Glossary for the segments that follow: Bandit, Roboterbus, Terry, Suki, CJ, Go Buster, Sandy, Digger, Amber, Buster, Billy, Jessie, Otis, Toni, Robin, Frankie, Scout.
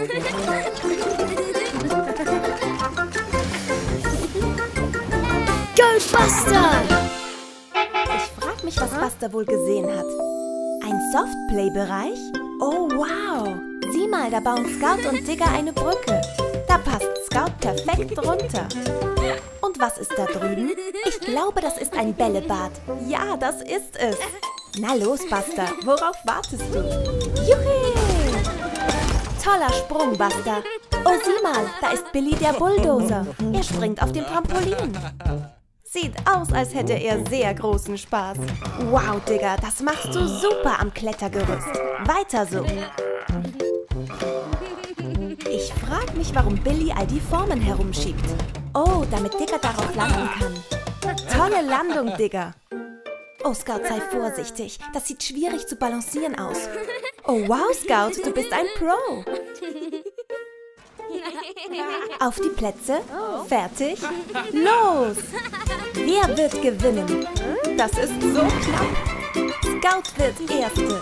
Go Buster! Ich frag mich, was Buster wohl gesehen hat. Ein Softplay-Bereich? Oh wow! Sieh mal, da bauen Scout und Digger eine Brücke. Da passt Scout perfekt drunter. Und was ist da drüben? Ich glaube, das ist ein Bällebad. Ja, das ist es. Na los, Buster, worauf wartest du? Juhu! Toller Sprung, Buster. Oh, sieh mal, da ist Billy der Bulldozer. Er springt auf dem Trampolin. Sieht aus, als hätte er sehr großen Spaß. Wow, Digger, das machst du super am Klettergerüst. Weiter so. Ich frag mich, warum Billy all die Formen herumschiebt. Oh, damit Digger darauf landen kann. Tolle Landung, Digger. Oh, Scout, sei vorsichtig. Das sieht schwierig zu balancieren aus. Oh, wow, Scout, du bist ein Pro. Auf die Plätze. Fertig. Los! Wer wird gewinnen? Das ist so knapp. Scout wird Erste.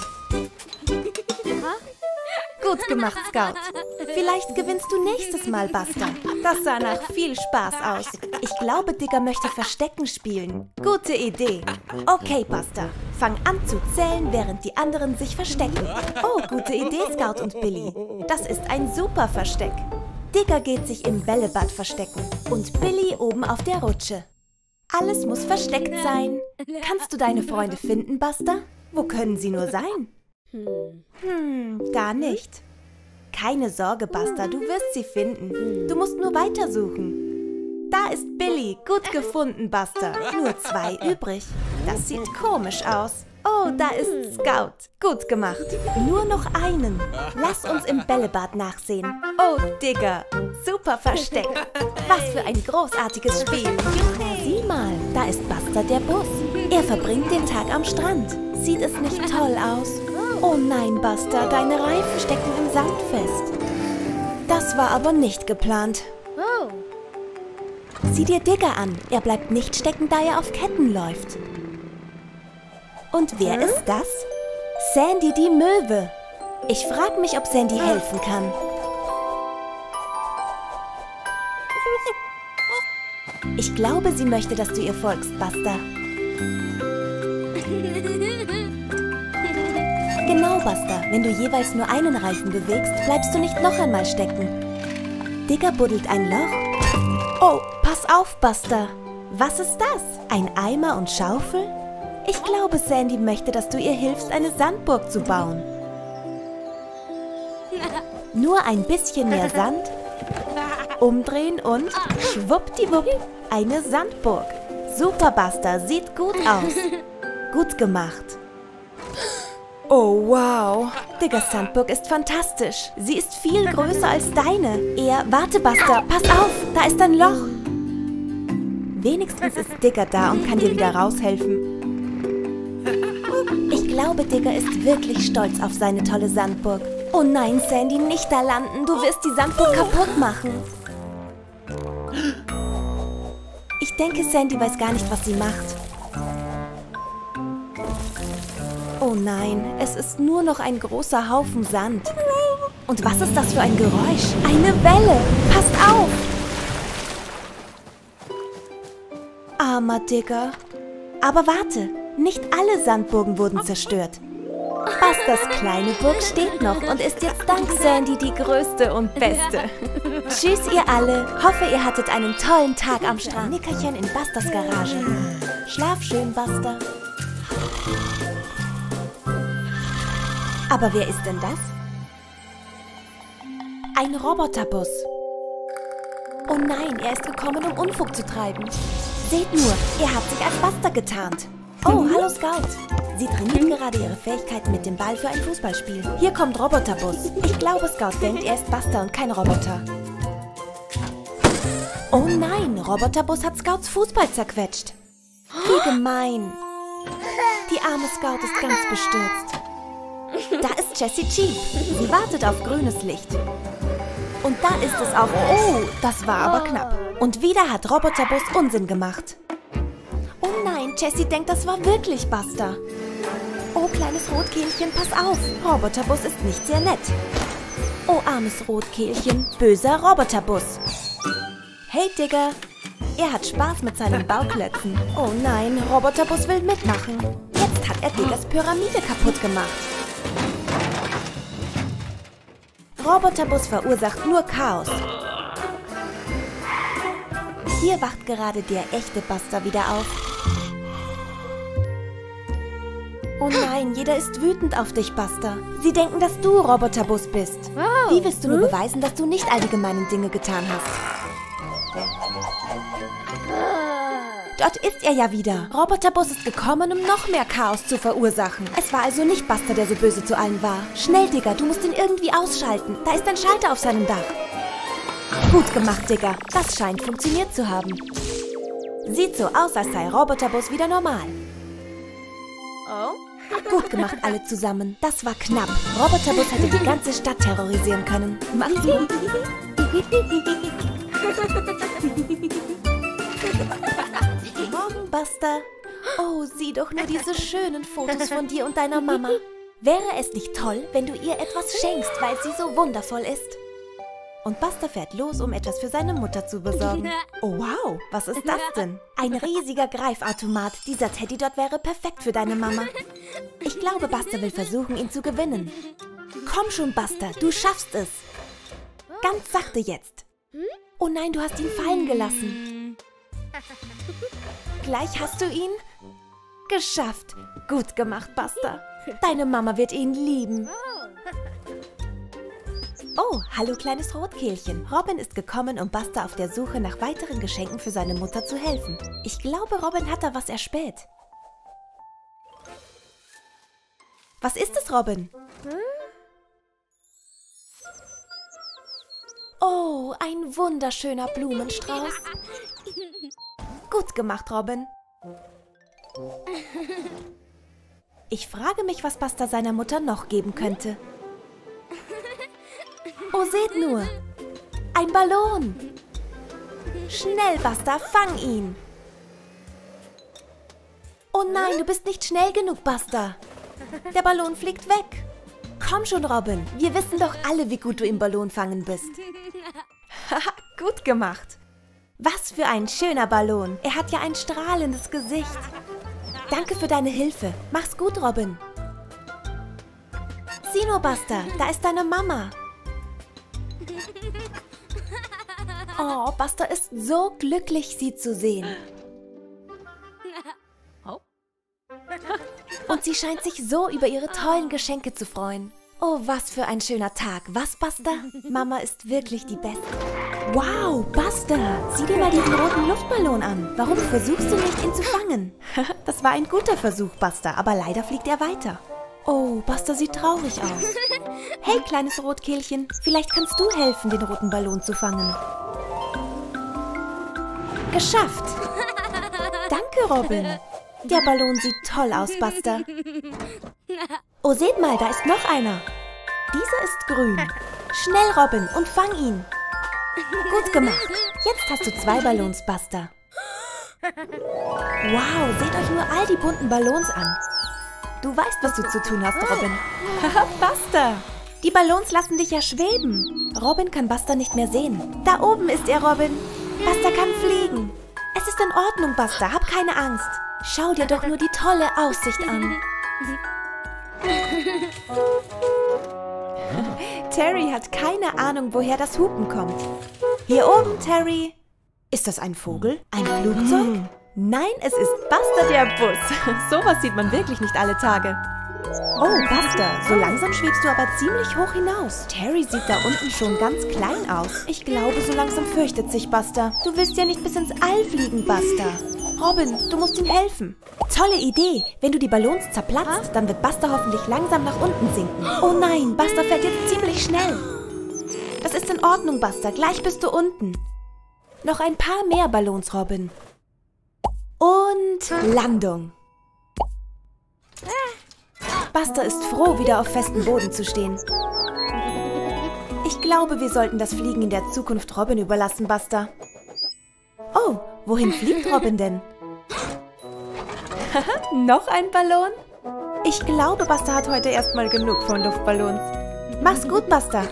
Gut gemacht, Scout. Vielleicht gewinnst du nächstes Mal, Buster. Das sah nach viel Spaß aus. Ich glaube, Digger möchte Verstecken spielen. Gute Idee. Okay, Buster. Fang an zu zählen, während die anderen sich verstecken. Oh, gute Idee, Scout und Billy. Das ist ein super Versteck. Digger geht sich im Bällebad verstecken und Billy oben auf der Rutsche. Alles muss versteckt sein. Kannst du deine Freunde finden, Buster? Wo können sie nur sein? Gar nicht. Keine Sorge, Buster, du wirst sie finden. Du musst nur weitersuchen. Da ist Billy. Gut gefunden, Buster. Nur 2 übrig. Das sieht komisch aus. Oh, da ist Scout. Gut gemacht. Nur noch einen. Lass uns im Bällebad nachsehen. Oh, Digger. Super Versteck. Was für ein großartiges Spiel. Sieh mal, da ist Buster der Bus. Er verbringt den Tag am Strand. Sieht es nicht toll aus? Oh nein, Buster, deine Reifen stecken im Sand fest. Das war aber nicht geplant. Oh. Sieh dir Digger an. Er bleibt nicht stecken, da er auf Ketten läuft. Und wer ist das? Sandy die Möwe. Ich frage mich, ob Sandy helfen kann. Ich glaube, sie möchte, dass du ihr folgst, Buster. Genau, Buster. Wenn du jeweils nur einen Reifen bewegst, bleibst du nicht noch einmal stecken. Digger buddelt ein Loch. Oh, pass auf, Buster. Was ist das? Ein Eimer und Schaufel? Ich glaube, Sandy möchte, dass du ihr hilfst, eine Sandburg zu bauen. Nur ein bisschen mehr Sand. Umdrehen und schwuppdiwupp, eine Sandburg. Super, Buster. Sieht gut aus. Gut gemacht. Oh, wow. Diggers Sandburg ist fantastisch. Sie ist viel größer als deine. Warte, Buster, pass auf, da ist ein Loch. Wenigstens ist Digger da und kann dir wieder raushelfen. Ich glaube, Digger ist wirklich stolz auf seine tolle Sandburg. Oh nein, Sandy, nicht da landen. Du wirst die Sandburg kaputt machen. Ich denke, Sandy weiß gar nicht, was sie macht. Oh nein, es ist nur noch ein großer Haufen Sand. Und was ist das für ein Geräusch? Eine Welle! Passt auf! Armer Digger. Aber warte, nicht alle Sandburgen wurden zerstört. Busters kleine Burg steht noch und ist jetzt dank Sandy die größte und beste. Tschüss ihr alle. Hoffe, ihr hattet einen tollen Tag am Strand. Nickerchen in Busters Garage. Schlaf schön, Buster. Aber wer ist denn das? Ein Roboterbus. Oh nein, er ist gekommen, um Unfug zu treiben. Seht nur, er hat sich als Buster getarnt. Oh, hallo Scout. Sie trainieren gerade ihre Fähigkeiten mit dem Ball für ein Fußballspiel. Hier kommt Roboterbus. Ich glaube, Scout denkt, er ist Buster und kein Roboter. Oh nein, Roboterbus hat Scouts Fußball zerquetscht. Wie gemein. Die arme Scout ist ganz bestürzt. Da ist Jessie Cheap. Sie wartet auf grünes Licht. Und da ist es auch... Oh, das war aber knapp. Und wieder hat Roboterbus Unsinn gemacht. Oh nein, Jessie denkt, das war wirklich Buster. Oh, kleines Rotkehlchen, pass auf. Roboterbus ist nicht sehr nett. Oh, armes Rotkehlchen, böser Roboterbus. Hey, Digger. Er hat Spaß mit seinen Bauklötzen. Oh nein, Roboterbus will mitmachen. Jetzt hat er Diggers Pyramide kaputt gemacht. Roboterbus verursacht nur Chaos. Hier wacht gerade der echte Buster wieder auf. Oh nein, jeder ist wütend auf dich, Buster. Sie denken, dass du Roboterbus bist. Wow. Wie willst du nur beweisen, dass du nicht all die gemeinen Dinge getan hast? Dort ist er ja wieder. Roboterbus ist gekommen, um noch mehr Chaos zu verursachen. Es war also nicht Buster, der so böse zu allen war. Schnell, Digger, du musst ihn irgendwie ausschalten. Da ist ein Schalter auf seinem Dach. Gut gemacht, Digger. Das scheint funktioniert zu haben. Sieht so aus, als sei Roboterbus wieder normal. Oh? Gut gemacht, alle zusammen. Das war knapp. Roboterbus hätte die ganze Stadt terrorisieren können. Mach's gut. Morgen, Buster. Oh, sieh doch nur diese schönen Fotos von dir und deiner Mama. Wäre es nicht toll, wenn du ihr etwas schenkst, weil sie so wundervoll ist? Und Buster fährt los, um etwas für seine Mutter zu besorgen. Oh wow, was ist das denn? Ein riesiger Greifautomat. Dieser Teddy dort wäre perfekt für deine Mama. Ich glaube, Buster will versuchen, ihn zu gewinnen. Komm schon, Buster, du schaffst es. Ganz sachte jetzt. Oh nein, du hast ihn fallen gelassen. Gleich hast du ihn? Geschafft. Gut gemacht, Buster. Deine Mama wird ihn lieben. Oh, hallo kleines Rotkehlchen. Robin ist gekommen, um Buster auf der Suche nach weiteren Geschenken für seine Mutter zu helfen. Ich glaube, Robin hat da was erspäht. Was ist es, Robin? Oh, ein wunderschöner Blumenstrauß. Gut gemacht, Robin. Ich frage mich, was Buster seiner Mutter noch geben könnte. Oh, seht nur! Ein Ballon! Schnell, Buster, fang ihn! Oh nein, du bist nicht schnell genug, Buster! Der Ballon fliegt weg! Komm schon, Robin! Wir wissen doch alle, wie gut du im Ballon fangen bist! Haha, gut gemacht! Was für ein schöner Ballon! Er hat ja ein strahlendes Gesicht! Danke für deine Hilfe! Mach's gut, Robin! Sieh nur, Buster, da ist deine Mama! Oh, Buster ist so glücklich, sie zu sehen. Und sie scheint sich so über ihre tollen Geschenke zu freuen. Oh, was für ein schöner Tag. Was, Buster? Mama ist wirklich die Beste. Wow, Buster! Sieh dir mal diesen roten Luftballon an. Warum versuchst du nicht, ihn zu fangen? Das war ein guter Versuch, Buster, aber leider fliegt er weiter. Oh, Buster sieht traurig aus. Hey, kleines Rotkehlchen, vielleicht kannst du helfen, den roten Ballon zu fangen. Geschafft! Danke, Robin. Der Ballon sieht toll aus, Buster. Oh, seht mal, da ist noch einer. Dieser ist grün. Schnell, Robin, und fang ihn. Gut gemacht. Jetzt hast du 2 Ballons, Buster. Wow, seht euch nur all die bunten Ballons an. Du weißt, was du zu tun hast, Robin. Haha, Buster! Die Ballons lassen dich ja schweben. Robin kann Buster nicht mehr sehen. Da oben ist er, Robin. Buster kann fliegen. Es ist in Ordnung, Buster. Hab keine Angst. Schau dir doch nur die tolle Aussicht an. Terry hat keine Ahnung, woher das Hupen kommt. Hier oben, Terry. Ist das ein Vogel? Ein Flugzeug? Nein, es ist Buster, der Bus. Sowas sieht man wirklich nicht alle Tage. Oh, Buster, so langsam schwebst du aber ziemlich hoch hinaus. Terry sieht da unten schon ganz klein aus. Ich glaube, so langsam fürchtet sich Buster. Du willst ja nicht bis ins All fliegen, Buster. Robin, du musst ihm helfen. Tolle Idee. Wenn du die Ballons zerplatzt, dann wird Buster hoffentlich langsam nach unten sinken. Oh nein, Buster fährt jetzt ziemlich schnell. Das ist in Ordnung, Buster. Gleich bist du unten. Noch ein paar mehr Ballons, Robin. Und Landung. Buster ist froh, wieder auf festem Boden zu stehen. Ich glaube, wir sollten das Fliegen in der Zukunft Robin überlassen, Buster. Oh, wohin fliegt Robin denn? Noch ein Ballon? Ich glaube, Buster hat heute erstmal genug von Luftballons. Mach's gut, Buster.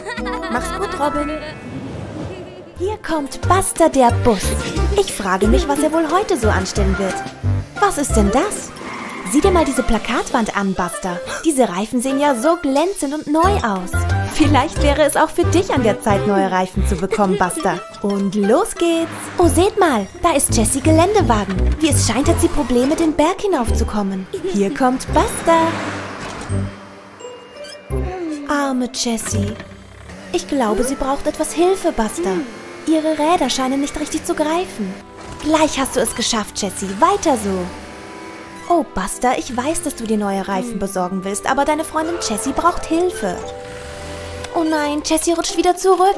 Mach's gut, Robin. Hier kommt Buster, der Bus. Ich frage mich, was er wohl heute so anstellen wird. Was ist denn das? Sieh dir mal diese Plakatwand an, Buster. Diese Reifen sehen ja so glänzend und neu aus. Vielleicht wäre es auch für dich an der Zeit, neue Reifen zu bekommen, Buster. Und los geht's. Oh, seht mal, da ist Jessie Geländewagen. Wie es scheint, hat sie Probleme, den Berg hinaufzukommen. Hier kommt Buster. Arme Jessie. Ich glaube, sie braucht etwas Hilfe, Buster. Ihre Räder scheinen nicht richtig zu greifen. Gleich hast du es geschafft, Jessie. Weiter so. Oh, Buster, ich weiß, dass du dir neue Reifen besorgen willst, aber deine Freundin Jessie braucht Hilfe. Oh nein, Jessie rutscht wieder zurück.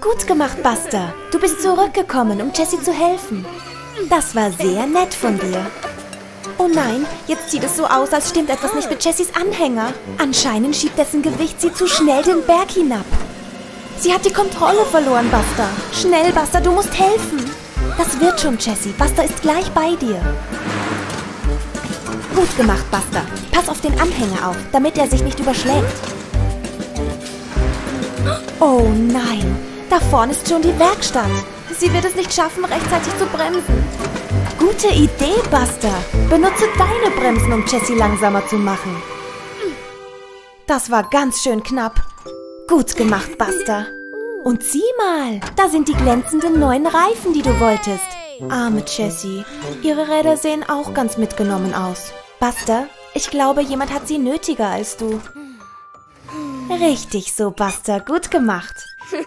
Gut gemacht, Buster. Du bist zurückgekommen, um Jessie zu helfen. Das war sehr nett von dir. Oh nein, jetzt sieht es so aus, als stimmt etwas nicht mit Jessies Anhänger. Anscheinend schiebt dessen Gewicht sie zu schnell den Berg hinab. Sie hat die Kontrolle verloren, Buster. Schnell, Buster, du musst helfen. Das wird schon, Jessie. Buster ist gleich bei dir. Gut gemacht, Buster. Pass auf den Anhänger auf, damit er sich nicht überschlägt. Oh nein, da vorne ist schon die Werkstatt. Sie wird es nicht schaffen, rechtzeitig zu bremsen. Gute Idee, Buster. Benutze deine Bremsen, um Jessie langsamer zu machen. Das war ganz schön knapp. Gut gemacht, Buster. Und sieh mal, da sind die glänzenden neuen Reifen, die du wolltest. Arme Jessie, ihre Räder sehen auch ganz mitgenommen aus. Buster, ich glaube, jemand hat sie nötiger als du. Richtig so, Buster, gut gemacht.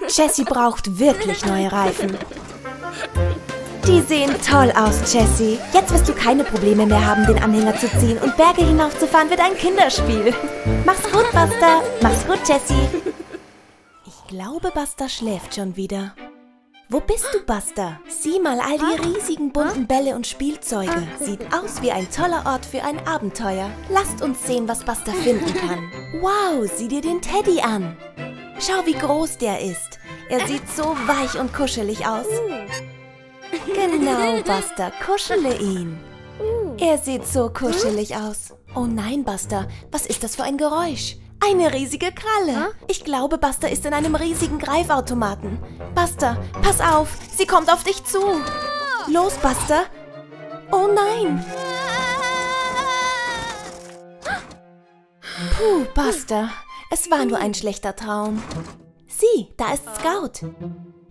Jessie braucht wirklich neue Reifen. Die sehen toll aus, Jessie. Jetzt wirst du keine Probleme mehr haben, den Anhänger zu ziehen und Berge hinaufzufahren wird ein Kinderspiel. Mach's gut, Buster. Mach's gut, Jessie. Ich glaube, Buster schläft schon wieder. Wo bist du, Buster? Sieh mal all die riesigen bunten Bälle und Spielzeuge. Sieht aus wie ein toller Ort für ein Abenteuer. Lasst uns sehen, was Buster finden kann. Wow, sieh dir den Teddy an. Schau, wie groß der ist. Er sieht so weich und kuschelig aus. Genau, Buster, kuschele ihn. Er sieht so kuschelig aus. Oh nein, Buster, was ist das für ein Geräusch? Eine riesige Kralle. Ich glaube, Buster ist in einem riesigen Greifautomaten. Buster, pass auf, sie kommt auf dich zu. Los, Buster. Oh nein. Puh, Buster, es war nur ein schlechter Traum. Sieh, da ist Scout.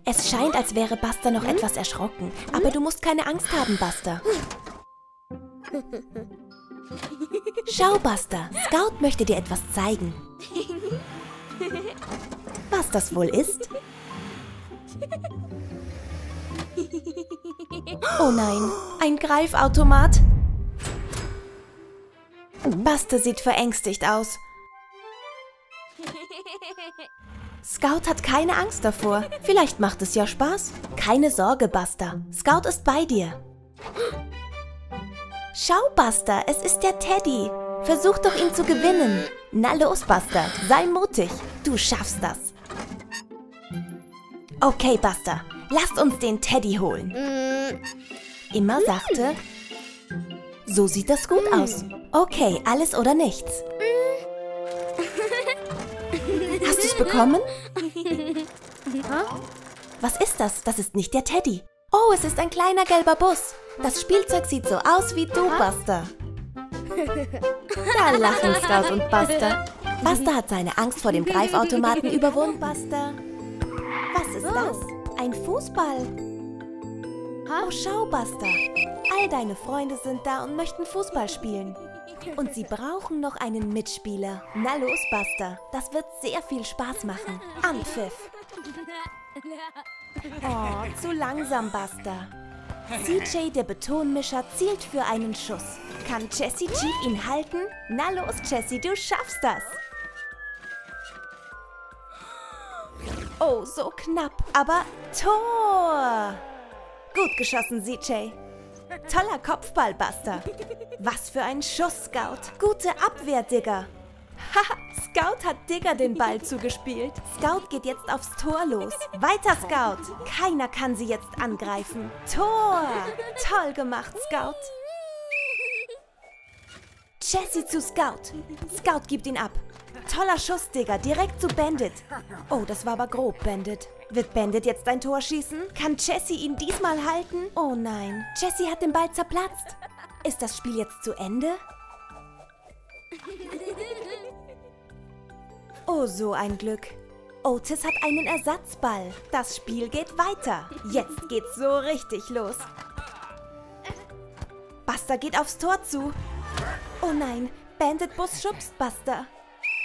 Es scheint, als wäre Buster noch etwas erschrocken. Aber du musst keine Angst haben, Buster. Schau, Buster. Scout möchte dir etwas zeigen. Was das wohl ist? Oh nein, ein Greifautomat. Buster sieht verängstigt aus. Scout hat keine Angst davor. Vielleicht macht es ja Spaß. Keine Sorge, Buster. Scout ist bei dir. Schau, Buster, es ist der Teddy. Versuch doch, ihn zu gewinnen. Na los, Buster, sei mutig. Du schaffst das. Okay, Buster, lasst uns den Teddy holen. Immer sachte. So sieht das gut aus. Okay, alles oder nichts. Hast du es bekommen? Was ist das? Das ist nicht der Teddy. Oh, es ist ein kleiner gelber Bus. Das Spielzeug sieht so aus wie du, Buster. Da lachen Scout und Buster. Buster hat seine Angst vor dem Greifautomaten überwunden. Buster. Was ist das? Ein Fußball. Oh, schau, Buster. All deine Freunde sind da und möchten Fußball spielen. Und sie brauchen noch einen Mitspieler. Na los, Buster. Das wird sehr viel Spaß machen. Anpfiff. Oh, zu langsam, Buster. CJ, der Betonmischer, zielt für einen Schuss. Kann Jessie Jeep ihn halten? Na los, Jessie, du schaffst das. Oh, so knapp, aber Tor! Gut geschossen, CJ. Toller Kopfball, Buster. Was für ein Schuss, Scout. Gute Abwehr, Digger. Haha, Scout hat Digger den Ball zugespielt. Scout geht jetzt aufs Tor los. Weiter, Scout. Keiner kann sie jetzt angreifen. Tor. Toll gemacht, Scout. Jessie zu Scout. Scout gibt ihn ab. Toller Schuss, Digger, direkt zu Bandit. Oh, das war aber grob, Bandit. Wird Bandit jetzt ein Tor schießen? Kann Jessie ihn diesmal halten? Oh nein, Jessie hat den Ball zerplatzt. Ist das Spiel jetzt zu Ende? Oh, so ein Glück. Otis hat einen Ersatzball. Das Spiel geht weiter. Jetzt geht's so richtig los. Buster geht aufs Tor zu. Oh nein, Bandit Bus schubst Buster.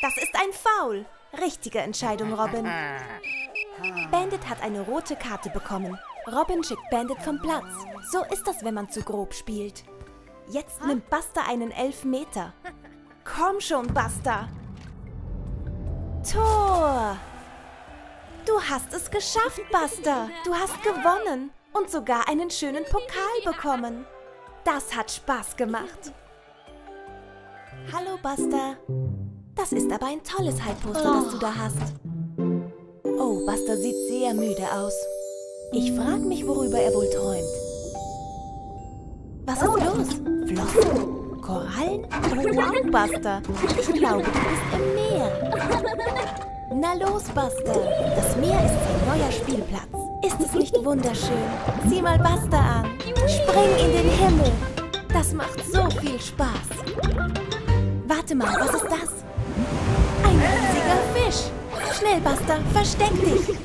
Das ist ein Foul. Richtige Entscheidung, Robin. Bandit hat eine rote Karte bekommen. Robin schickt Bandit vom Platz. So ist das, wenn man zu grob spielt. Jetzt nimmt Buster einen Elfmeter. Komm schon, Buster. Tor! Du hast es geschafft, Buster. Du hast gewonnen und sogar einen schönen Pokal bekommen. Das hat Spaß gemacht. Hallo, Buster. Das ist aber ein tolles Halbposter, das du da hast. Oh, Buster sieht sehr müde aus. Ich frage mich, worüber er wohl träumt. Was ist los? Flossen? Korallen? Oh, wow, Buster. Ich glaube, du bist im Meer. Na los, Buster. Das Meer ist ein neuer Spielplatz. Ist es nicht wunderschön? Sieh mal Buster an. Spring in den Himmel. Das macht so viel Spaß. Warte mal, was ist das? Ein riesiger Fisch. Schnell, Buster, versteck dich.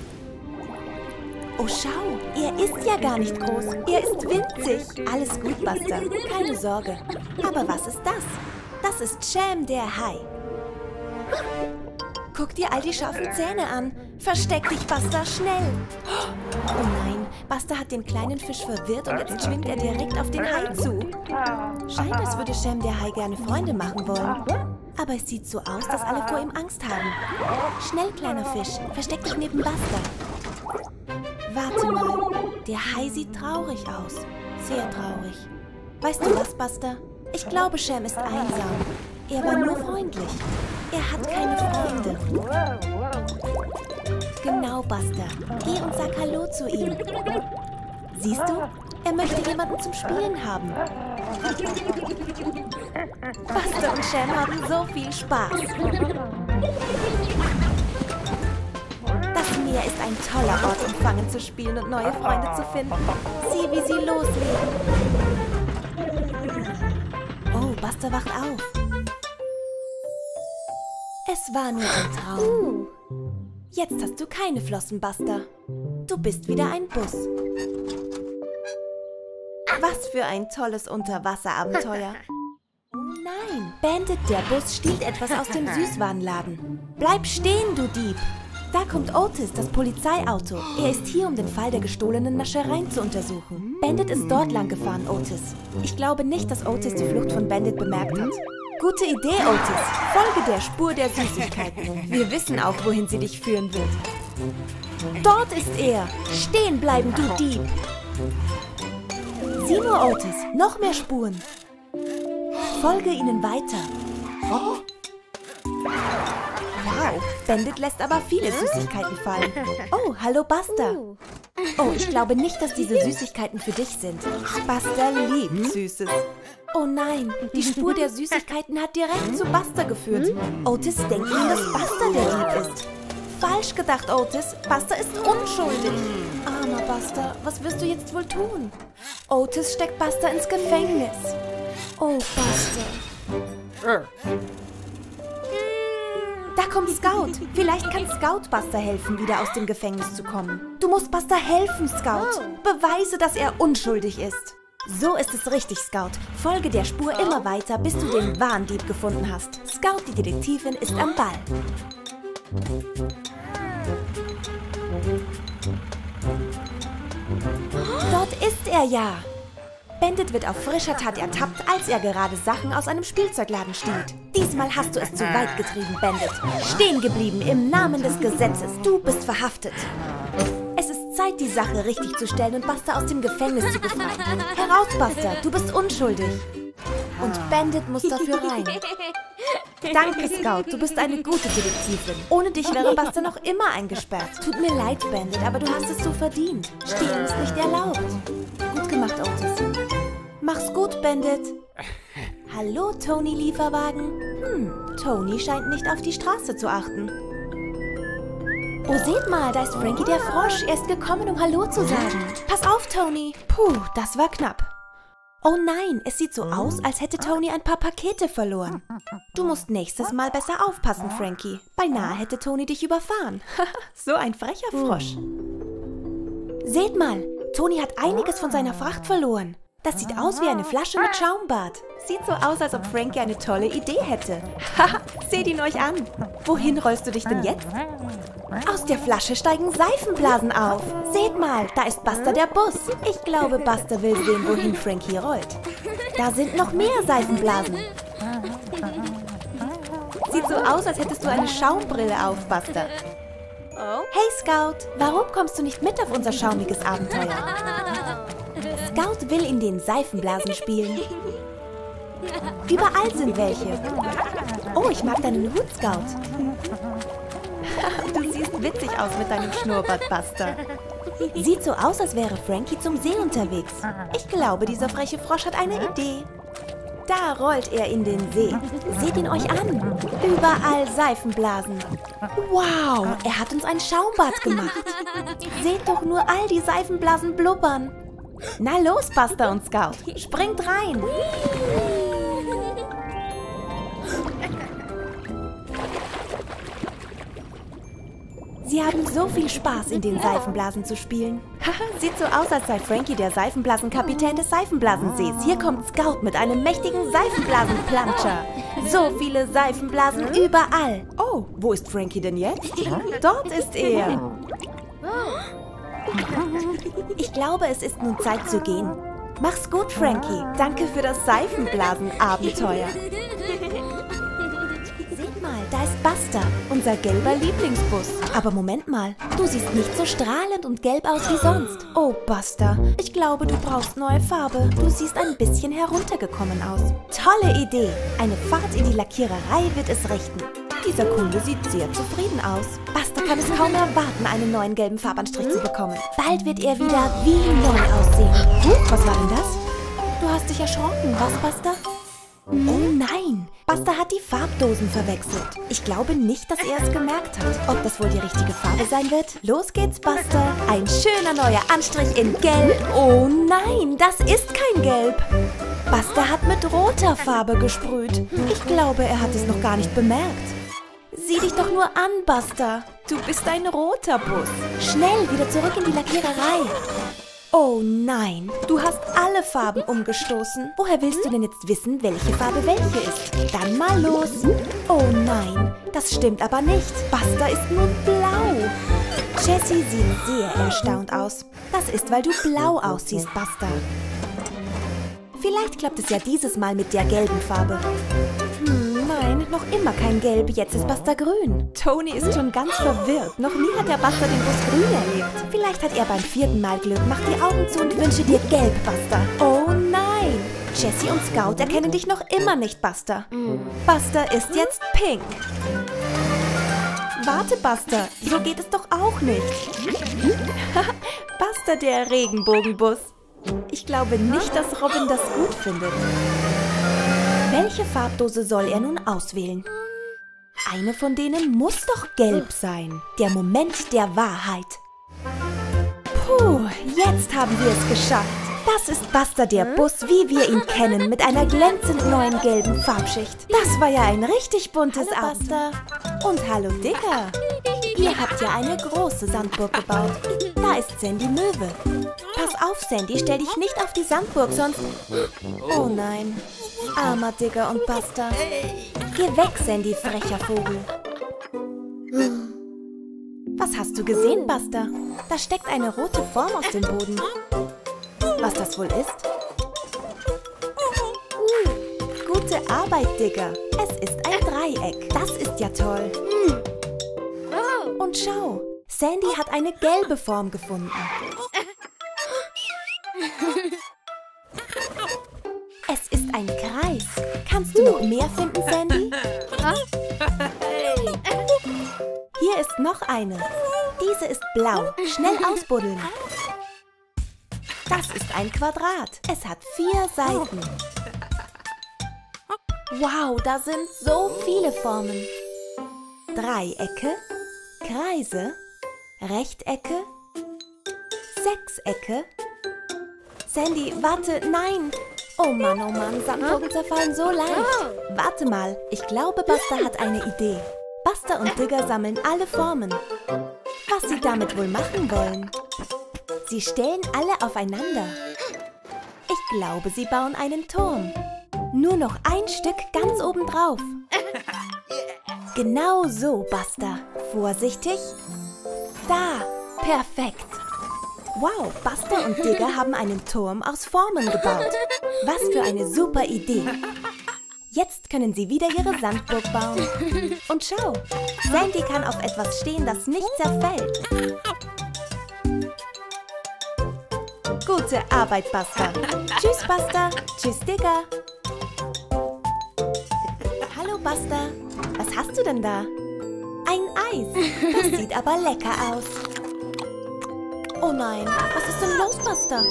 Oh, schau, er ist ja gar nicht groß. Er ist winzig. Alles gut, Buster, keine Sorge. Aber was ist das? Das ist Jam, der Hai. Guck dir all die scharfen Zähne an. Versteck dich, Buster, schnell. Oh nein, Buster hat den kleinen Fisch verwirrt und jetzt schwingt er direkt auf den Hai zu. Scheint, als würde Jam, der Hai, gerne Freunde machen wollen. Aber es sieht so aus, dass alle vor ihm Angst haben. Schnell, kleiner Fisch, versteck dich neben Buster. Warte mal, der Hai sieht traurig aus. Sehr traurig. Weißt du was, Buster? Ich glaube, Jam ist einsam. Er war nur freundlich. Er hat keine Freunde. Genau, Buster. Geh und sag Hallo zu ihm. Siehst du? Er möchte jemanden zum Spielen haben. Buster und Jam haben so viel Spaß. Das Meer ist ein toller Ort, um Fangen zu spielen und neue Freunde zu finden. Sieh, wie sie loslegen. Oh, Buster wacht auf. Es war nur ein Traum. Jetzt hast du keine Flossen, Buster. Du bist wieder ein Bus. Was für ein tolles Unterwasserabenteuer. Nein, Bandit, der Bus, stiehlt etwas aus dem Süßwarenladen. Bleib stehen, du Dieb! Da kommt Otis, das Polizeiauto. Er ist hier, um den Fall der gestohlenen Naschereien zu untersuchen. Bandit ist dort lang gefahren, Otis. Ich glaube nicht, dass Otis die Flucht von Bandit bemerkt hat. Gute Idee, Otis. Folge der Spur der Süßigkeiten. Wir wissen auch, wohin sie dich führen wird. Dort ist er. Stehen bleiben, du Dieb! Sieh nur, Otis, noch mehr Spuren. Folge ihnen weiter. Oh. Wow, Bandit lässt aber viele Süßigkeiten fallen. Oh, hallo, Buster. Oh, ich glaube nicht, dass diese Süßigkeiten für dich sind. Buster liebt Süßes. Oh nein, die Spur der Süßigkeiten hat direkt zu Buster geführt. Otis denkt an, dass Buster der Dieb ist. Falsch gedacht, Otis. Buster ist unschuldig. Armer Buster, was wirst du jetzt wohl tun? Otis steckt Buster ins Gefängnis. Oh, Buster. Da kommt Scout. Vielleicht kann Scout Buster helfen, wieder aus dem Gefängnis zu kommen. Du musst Buster helfen, Scout. Beweise, dass er unschuldig ist. So ist es richtig, Scout. Folge der Spur immer weiter, bis du den wahren Dieb gefunden hast. Scout, die Detektivin, ist am Ball. Dort ist er ja. Bandit wird auf frischer Tat ertappt, als er gerade Sachen aus einem Spielzeugladen stiehlt. Diesmal hast du es zu weit getrieben, Bandit. Stehen geblieben im Namen des Gesetzes. Du bist verhaftet. Es ist Zeit, die Sache richtig zu stellen und Buster aus dem Gefängnis zu befreien. Heraus, Buster, du bist unschuldig. Und Bandit muss dafür rein. Danke, Scout, du bist eine gute Detektivin. Ohne dich wäre Buster noch immer eingesperrt. Tut mir leid, Bandit, aber du hast es so verdient. Stehen ist nicht erlaubt. Gut gemacht, Otis. Mach's gut, Bandit. Hallo, Toni Lieferwagen. Toni scheint nicht auf die Straße zu achten. Oh, seht mal, da ist Frankie der Frosch. Er ist gekommen, um Hallo zu sagen. Pass auf, Toni. Puh, das war knapp. Oh nein, es sieht so aus, als hätte Toni ein paar Pakete verloren. Du musst nächstes Mal besser aufpassen, Frankie. Beinahe hätte Toni dich überfahren. So ein frecher Frosch. Seht mal, Toni hat einiges von seiner Fracht verloren. Das sieht aus wie eine Flasche mit Schaumbad. Sieht so aus, als ob Frankie eine tolle Idee hätte. Haha, seht ihn euch an. Wohin rollst du dich denn jetzt? Aus der Flasche steigen Seifenblasen auf. Seht mal, da ist Buster der Bus. Ich glaube, Buster will sehen, wohin Frankie rollt. Da sind noch mehr Seifenblasen. Sieht so aus, als hättest du eine Schaumbrille auf, Buster. Hey, Scout, warum kommst du nicht mit auf unser schaumiges Abenteuer? Scout will in den Seifenblasen spielen. Überall sind welche. Oh, ich mag deinen Hut, Scout. Du siehst witzig aus mit deinem Schnurrbart, Buster. Sieht so aus, als wäre Frankie zum See unterwegs. Ich glaube, dieser freche Frosch hat eine Idee. Da rollt er in den See. Seht ihn euch an. Überall Seifenblasen. Wow, er hat uns ein Schaumbad gemacht. Seht doch nur all die Seifenblasen blubbern. Na los, Buster und Scout, springt rein! Sie haben so viel Spaß, in den Seifenblasen zu spielen. Haha, sieht so aus, als sei Frankie der Seifenblasenkapitän des Seifenblasensees. Hier kommt Scout mit einem mächtigen Seifenblasenplanscher. So viele Seifenblasen überall. Oh, wo ist Frankie denn jetzt? Dort ist er. Ich glaube, es ist nun Zeit zu gehen. Mach's gut, Frankie. Danke für das Seifenblasenabenteuer. Seht mal, da ist Buster, unser gelber Lieblingsbus. Aber Moment mal, du siehst nicht so strahlend und gelb aus wie sonst. Oh, Buster, ich glaube, du brauchst neue Farbe. Du siehst ein bisschen heruntergekommen aus. Tolle Idee. Eine Fahrt in die Lackiererei wird es richten. Dieser Kunde sieht sehr zufrieden aus. Buster kann es kaum erwarten, einen neuen gelben Farbanstrich zu bekommen. Bald wird er wieder wie neu aussehen. Huch, was war denn das? Du hast dich erschrocken, was, Buster? Oh nein, Buster hat die Farbdosen verwechselt. Ich glaube nicht, dass er es gemerkt hat. Ob das wohl die richtige Farbe sein wird? Los geht's, Buster. Ein schöner neuer Anstrich in Gelb. Oh nein, das ist kein Gelb. Buster hat mit roter Farbe gesprüht. Ich glaube, er hat es noch gar nicht bemerkt. Sieh dich doch nur an, Buster. Du bist ein roter Bus. Schnell, wieder zurück in die Lackiererei. Oh nein, du hast alle Farben umgestoßen. Woher willst du denn jetzt wissen, welche Farbe welche ist? Dann mal los. Oh nein, das stimmt aber nicht. Buster ist nun blau. Jessie sieht sehr erstaunt aus. Das ist, weil du blau aussiehst, Buster. Vielleicht klappt es ja dieses Mal mit der gelben Farbe. Nein, noch immer kein Gelb, jetzt ist Buster grün. Toni ist schon ganz verwirrt. Noch nie hat der Buster den Bus grün erlebt. Vielleicht hat er beim 4. Mal Glück. Mach die Augen zu und wünsche dir Gelb, Buster. Oh nein! Jessie und Scout erkennen dich noch immer nicht, Buster. Buster ist jetzt pink. Warte, Buster, so geht es doch auch nicht. Buster, der Regenbogenbus. Ich glaube nicht, dass Robin das gut findet. Welche Farbdose soll er nun auswählen? Eine von denen muss doch gelb sein. Der Moment der Wahrheit. Puh, jetzt haben wir es geschafft. Das ist Buster der Bus, wie wir ihn kennen, mit einer glänzend neuen gelben Farbschicht. Das war ja ein richtig buntes Buster. Und hallo, Digger. Ihr habt ja eine große Sandburg gebaut. Da ist Sandy Möwe. Pass auf, Sandy, stell dich nicht auf die Sandburg, sonst... Oh nein, armer Digger und Buster. Geh weg, Sandy, frecher Vogel. Was hast du gesehen, Buster? Da steckt eine rote Form aus dem Boden. Was das wohl ist? Gute Arbeit, Digger. Es ist ein Dreieck. Das ist ja toll. Und schau, Sandy hat eine gelbe Form gefunden. Es ist ein Kreis. Kannst du noch mehr finden, Sandy? Hier ist noch eine. Diese ist blau. Schnell ausbuddeln. Das ist ein Quadrat. Es hat 4 Seiten. Wow, da sind so viele Formen. Dreiecke, Kreise, Rechtecke, Sechsecke. Sandy, warte, nein! Oh Mann, Sandvogel zerfallen so leicht. Warte mal, ich glaube, Buster hat eine Idee. Buster und Digger sammeln alle Formen. Was sie damit wohl machen wollen? Sie stellen alle aufeinander. Ich glaube, sie bauen einen Turm. Nur noch ein Stück ganz oben drauf. Genau so, Buster. Vorsichtig. Da, perfekt. Wow, Buster und Digger haben einen Turm aus Formen gebaut. Was für eine super Idee. Jetzt können sie wieder ihre Sandburg bauen. Und schau, Sandy kann auf etwas stehen, das nicht zerfällt. Gute Arbeit, Buster. Tschüss, Buster. Tschüss, Digger. Hallo, Buster. Was hast du denn da? Ein Eis. Das sieht aber lecker aus. Oh nein, was ist denn los, Buster?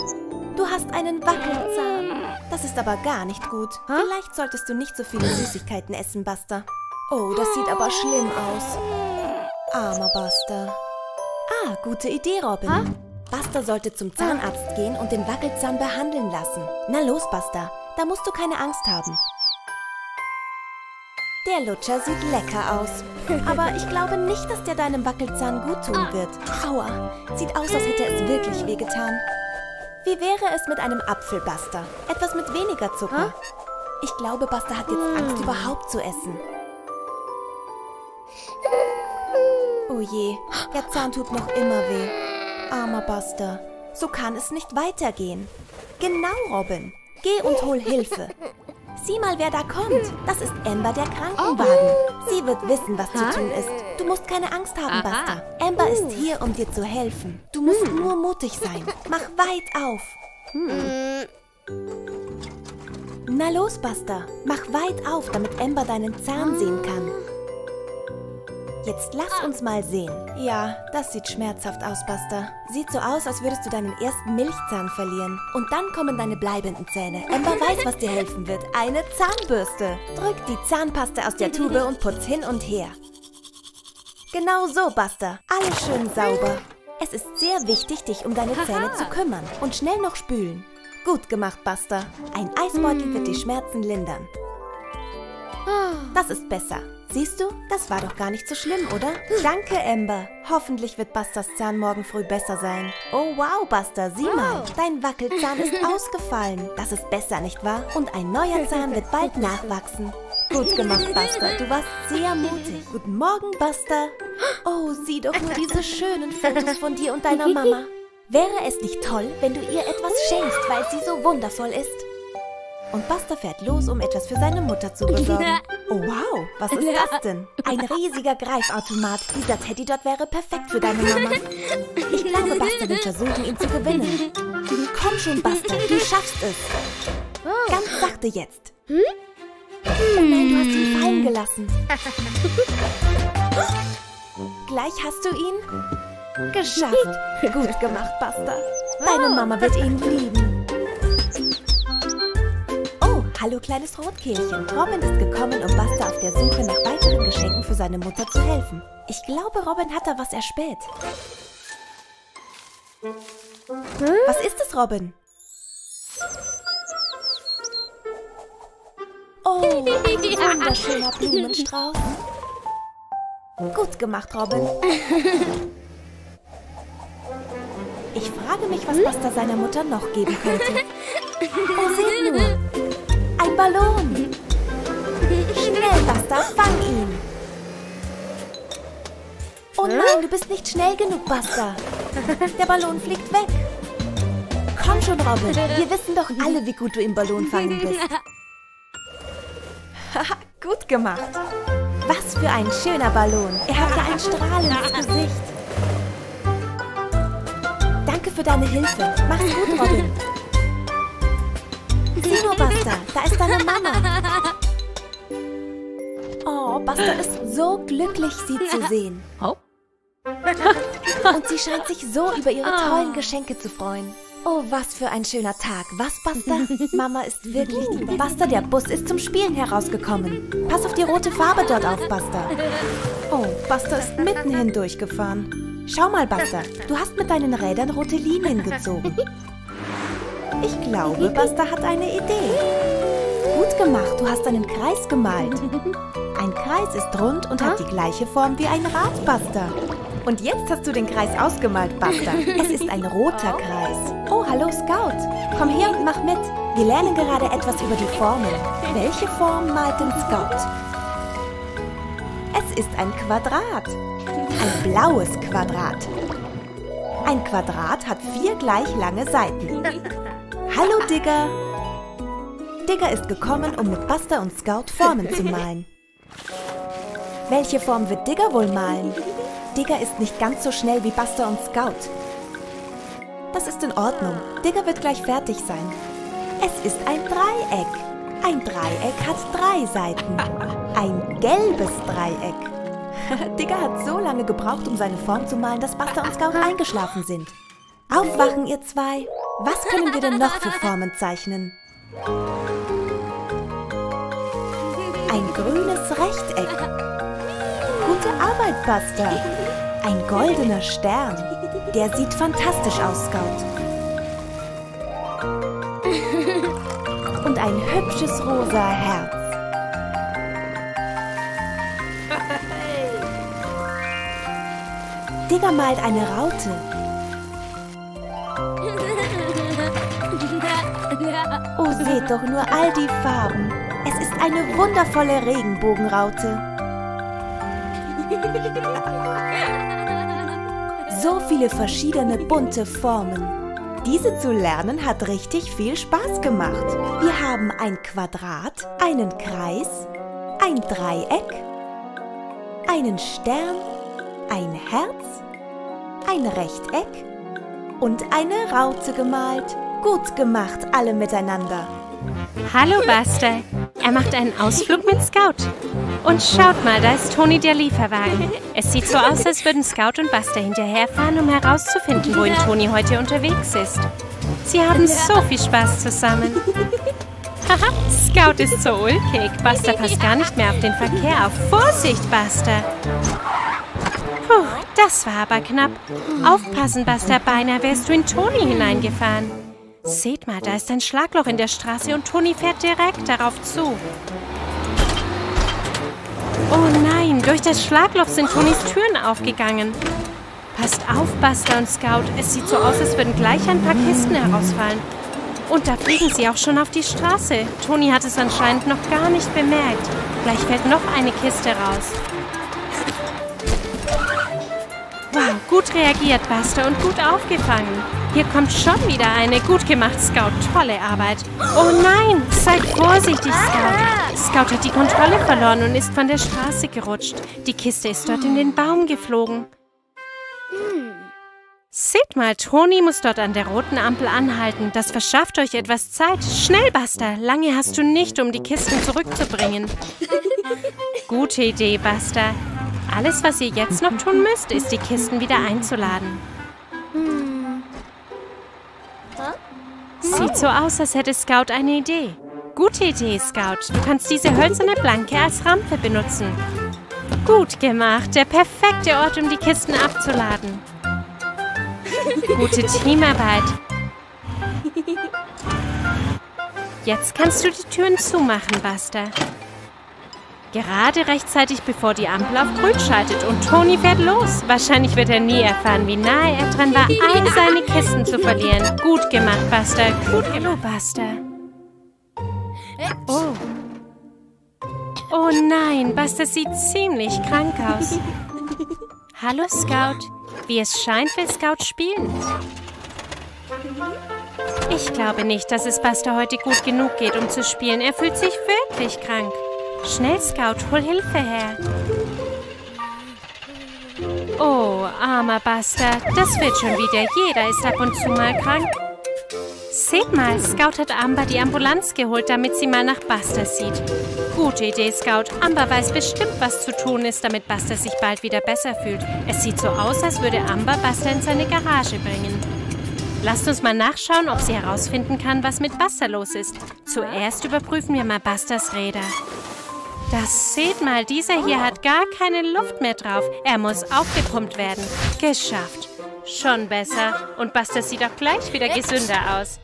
Du hast einen Wackelzahn. Das ist aber gar nicht gut. Vielleicht solltest du nicht so viele Süßigkeiten essen, Buster. Oh, das sieht aber schlimm aus. Armer Buster. Ah, gute Idee, Robin. Buster sollte zum Zahnarzt gehen und den Wackelzahn behandeln lassen. Na los, Buster, da musst du keine Angst haben. Der Lutscher sieht lecker aus. Aber ich glaube nicht, dass der deinem Wackelzahn gut tun wird. Aua, sieht aus, als hätte es wirklich wehgetan. Wie wäre es mit einem Apfel, Buster? Etwas mit weniger Zucker. Ich glaube, Buster hat jetzt Angst, überhaupt zu essen. Oh je, der Zahn tut noch immer weh. Armer Buster, so kann es nicht weitergehen. Genau, Robin. Geh und hol Hilfe. Sieh mal, wer da kommt. Das ist Amber, der Krankenwagen. Sie wird wissen, was zu tun ist. Du musst keine Angst haben, Buster. Amber ist hier, um dir zu helfen. Du musst nur mutig sein. Mach weit auf. Na los, Buster. Mach weit auf, damit Amber deinen Zahn sehen kann. Jetzt lass uns mal sehen. Ja, das sieht schmerzhaft aus, Buster. Sieht so aus, als würdest du deinen ersten Milchzahn verlieren. Und dann kommen deine bleibenden Zähne. Amber weiß, was dir helfen wird. Eine Zahnbürste. Drück die Zahnpaste aus der Tube und putz hin und her. Genau so, Buster. Alles schön sauber. Es ist sehr wichtig, dich um deine Zähne zu kümmern. Und schnell noch spülen. Gut gemacht, Buster. Ein Eisbeutel wird die Schmerzen lindern. Das ist besser. Siehst du, das war doch gar nicht so schlimm, oder? Danke, Amber. Hoffentlich wird Busters Zahn morgen früh besser sein. Oh, wow, Buster, sieh mal. Dein Wackelzahn ist ausgefallen. Das ist besser, nicht wahr? Und ein neuer Zahn wird bald nachwachsen. Gut gemacht, Buster. Du warst sehr mutig. Guten Morgen, Buster. Oh, sieh doch nur diese schönen Fotos von dir und deiner Mama. Wäre es nicht toll, wenn du ihr etwas schenkst, weil sie so wundervoll ist? Und Buster fährt los, um etwas für seine Mutter zu besorgen. Oh wow, was ist das denn? Ein riesiger Greifautomat. Dieser Teddy dort wäre perfekt für deine Mama. Ich glaube, Buster wird versuchen, ihn zu gewinnen. Komm schon, Buster, du schaffst es. Ganz sachte jetzt. Oh nein, du hast ihn fallen gelassen. Gleich hast du ihn geschafft. Gut gemacht, Buster. Deine Mama wird ihn lieben. Hallo, kleines Rotkehlchen. Robin ist gekommen, um Buster auf der Suche nach weiteren Geschenken für seine Mutter zu helfen. Ich glaube, Robin hat da was erspäht. Was ist es, Robin? Oh, ein wunderschöner Blumenstrauß. Gut gemacht, Robin. Ich frage mich, was Buster seiner Mutter noch geben könnte. Oh, seht nur. Ein Ballon! Schnell, Buster, fang ihn! Oh nein, du bist nicht schnell genug, Buster! Der Ballon fliegt weg! Komm schon, Robin, wir wissen doch alle, wie gut du im Ballon fangen bist! Haha, gut gemacht! Was für ein schöner Ballon! Er hat ja ein strahlendes Gesicht! Danke für deine Hilfe! Mach's gut, Robin! Sieh nur, Buster, da ist deine Mama. Oh, Buster ist so glücklich, sie zu sehen. Und sie scheint sich so über ihre tollen Geschenke zu freuen. Oh, was für ein schöner Tag. Was, Buster? Mama ist wirklich lieb. Buster, der Bus ist zum Spielen herausgekommen. Pass auf die rote Farbe dort auf, Buster. Oh, Buster ist mitten hindurch gefahren. Schau mal, Buster. Du hast mit deinen Rädern rote Linien gezogen. Ich glaube, Buster hat eine Idee. Gut gemacht, du hast einen Kreis gemalt. Ein Kreis ist rund und hat die gleiche Form wie ein Rad, Buster. Und jetzt hast du den Kreis ausgemalt, Buster. Es ist ein roter Kreis. Oh, hallo, Scout. Komm her und mach mit. Wir lernen gerade etwas über die Formen. Welche Form malt denn Scout? Es ist ein Quadrat. Ein blaues Quadrat. Ein Quadrat hat 4 gleich lange Seiten. Hallo, Digger. Digger ist gekommen, um mit Buster und Scout Formen zu malen. Welche Form wird Digger wohl malen? Digger ist nicht ganz so schnell wie Buster und Scout. Das ist in Ordnung. Digger wird gleich fertig sein. Es ist ein Dreieck. Ein Dreieck hat 3 Seiten. Ein gelbes Dreieck. Digger hat so lange gebraucht, um seine Form zu malen, dass Buster und Scout eingeschlafen sind. Aufwachen, ihr zwei. Was können wir denn noch für Formen zeichnen? Ein grünes Rechteck. Gute Arbeit, Buster. Ein goldener Stern. Der sieht fantastisch aus, Scout. Und ein hübsches rosa Herz. Digger malt eine Raute. Oh, seht doch nur all die Farben. Es ist eine wundervolle Regenbogenraute. So viele verschiedene bunte Formen. Diese zu lernen hat richtig viel Spaß gemacht. Wir haben ein Quadrat, einen Kreis, ein Dreieck, einen Stern, ein Herz, ein Rechteck und eine Raute gemalt. Gut gemacht, alle miteinander. Hallo, Buster. Er macht einen Ausflug mit Scout. Und schaut mal, da ist Toni, der Lieferwagen. Es sieht so aus, als würden Scout und Buster hinterherfahren, um herauszufinden, wohin Toni heute unterwegs ist. Sie haben so viel Spaß zusammen. Haha, Scout ist so ulkig. Buster passt gar nicht mehr auf den Verkehr auf. Vorsicht, Buster! Puh, das war aber knapp. Aufpassen, Buster, beinahe wärst du in Toni hineingefahren. Seht mal, da ist ein Schlagloch in der Straße und Toni fährt direkt darauf zu. Oh nein, durch das Schlagloch sind Tonis Türen aufgegangen. Passt auf, Buster und Scout. Es sieht so aus, als würden gleich ein paar Kisten herausfallen. Und da fliegen sie auch schon auf die Straße. Toni hat es anscheinend noch gar nicht bemerkt. Gleich fällt noch eine Kiste raus. Wow, gut reagiert, Buster, und gut aufgefangen. Hier kommt schon wieder eine. Gut gemacht, Scout. Tolle Arbeit. Oh nein, seid vorsichtig, Scout. Scout hat die Kontrolle verloren und ist von der Straße gerutscht. Die Kiste ist dort in den Baum geflogen. Seht mal, Toni muss dort an der roten Ampel anhalten. Das verschafft euch etwas Zeit. Schnell, Buster. Lange hast du nicht, um die Kisten zurückzubringen. Gute Idee, Buster. Alles, was ihr jetzt noch tun müsst, ist, die Kisten wieder einzuladen. Sieht so aus, als hätte Scout eine Idee. Gute Idee, Scout. Du kannst diese hölzerne Planke als Rampe benutzen. Gut gemacht. Der perfekte Ort, um die Kisten abzuladen. Gute Teamarbeit. Jetzt kannst du die Türen zumachen, Buster. Gerade rechtzeitig, bevor die Ampel auf Grün schaltet und Toni fährt los. Wahrscheinlich wird er nie erfahren, wie nahe er dran war, all seine Kisten zu verlieren. Gut gemacht, Buster. Gut gemacht, Buster. Oh. Oh nein, Buster sieht ziemlich krank aus. Hallo, Scout. Wie es scheint, will Scout spielen. Ich glaube nicht, dass es Buster heute gut genug geht, um zu spielen. Er fühlt sich wirklich krank. Schnell, Scout, hol Hilfe her. Oh, armer Buster, das wird schon wieder. Jeder ist ab und zu mal krank. Seht mal, Scout hat Amber die Ambulanz geholt, damit sie mal nach Buster sieht. Gute Idee, Scout. Amber weiß bestimmt, was zu tun ist, damit Buster sich bald wieder besser fühlt. Es sieht so aus, als würde Amber Buster in seine Garage bringen. Lasst uns mal nachschauen, ob sie herausfinden kann, was mit Buster los ist. Zuerst überprüfen wir mal Busters Räder. Das seht mal, dieser hier hat gar keine Luft mehr drauf. Er muss aufgepumpt werden. Geschafft. Schon besser. Und Buster sieht auch gleich wieder gesünder aus.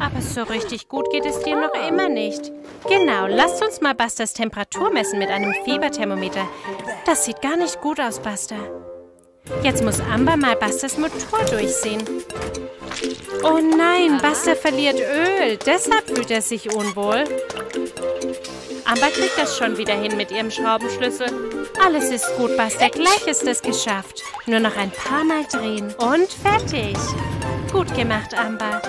Aber so richtig gut geht es dir noch immer nicht. Genau, lasst uns mal Busters Temperatur messen mit einem Fieberthermometer. Das sieht gar nicht gut aus, Buster. Jetzt muss Amber mal Busters Motor durchsehen. Oh nein, Buster verliert Öl. Deshalb fühlt er sich unwohl. Amber kriegt das schon wieder hin mit ihrem Schraubenschlüssel. Alles ist gut, Buster. Gleich ist es geschafft. Nur noch ein paar Mal drehen. Und fertig. Gut gemacht, Amber.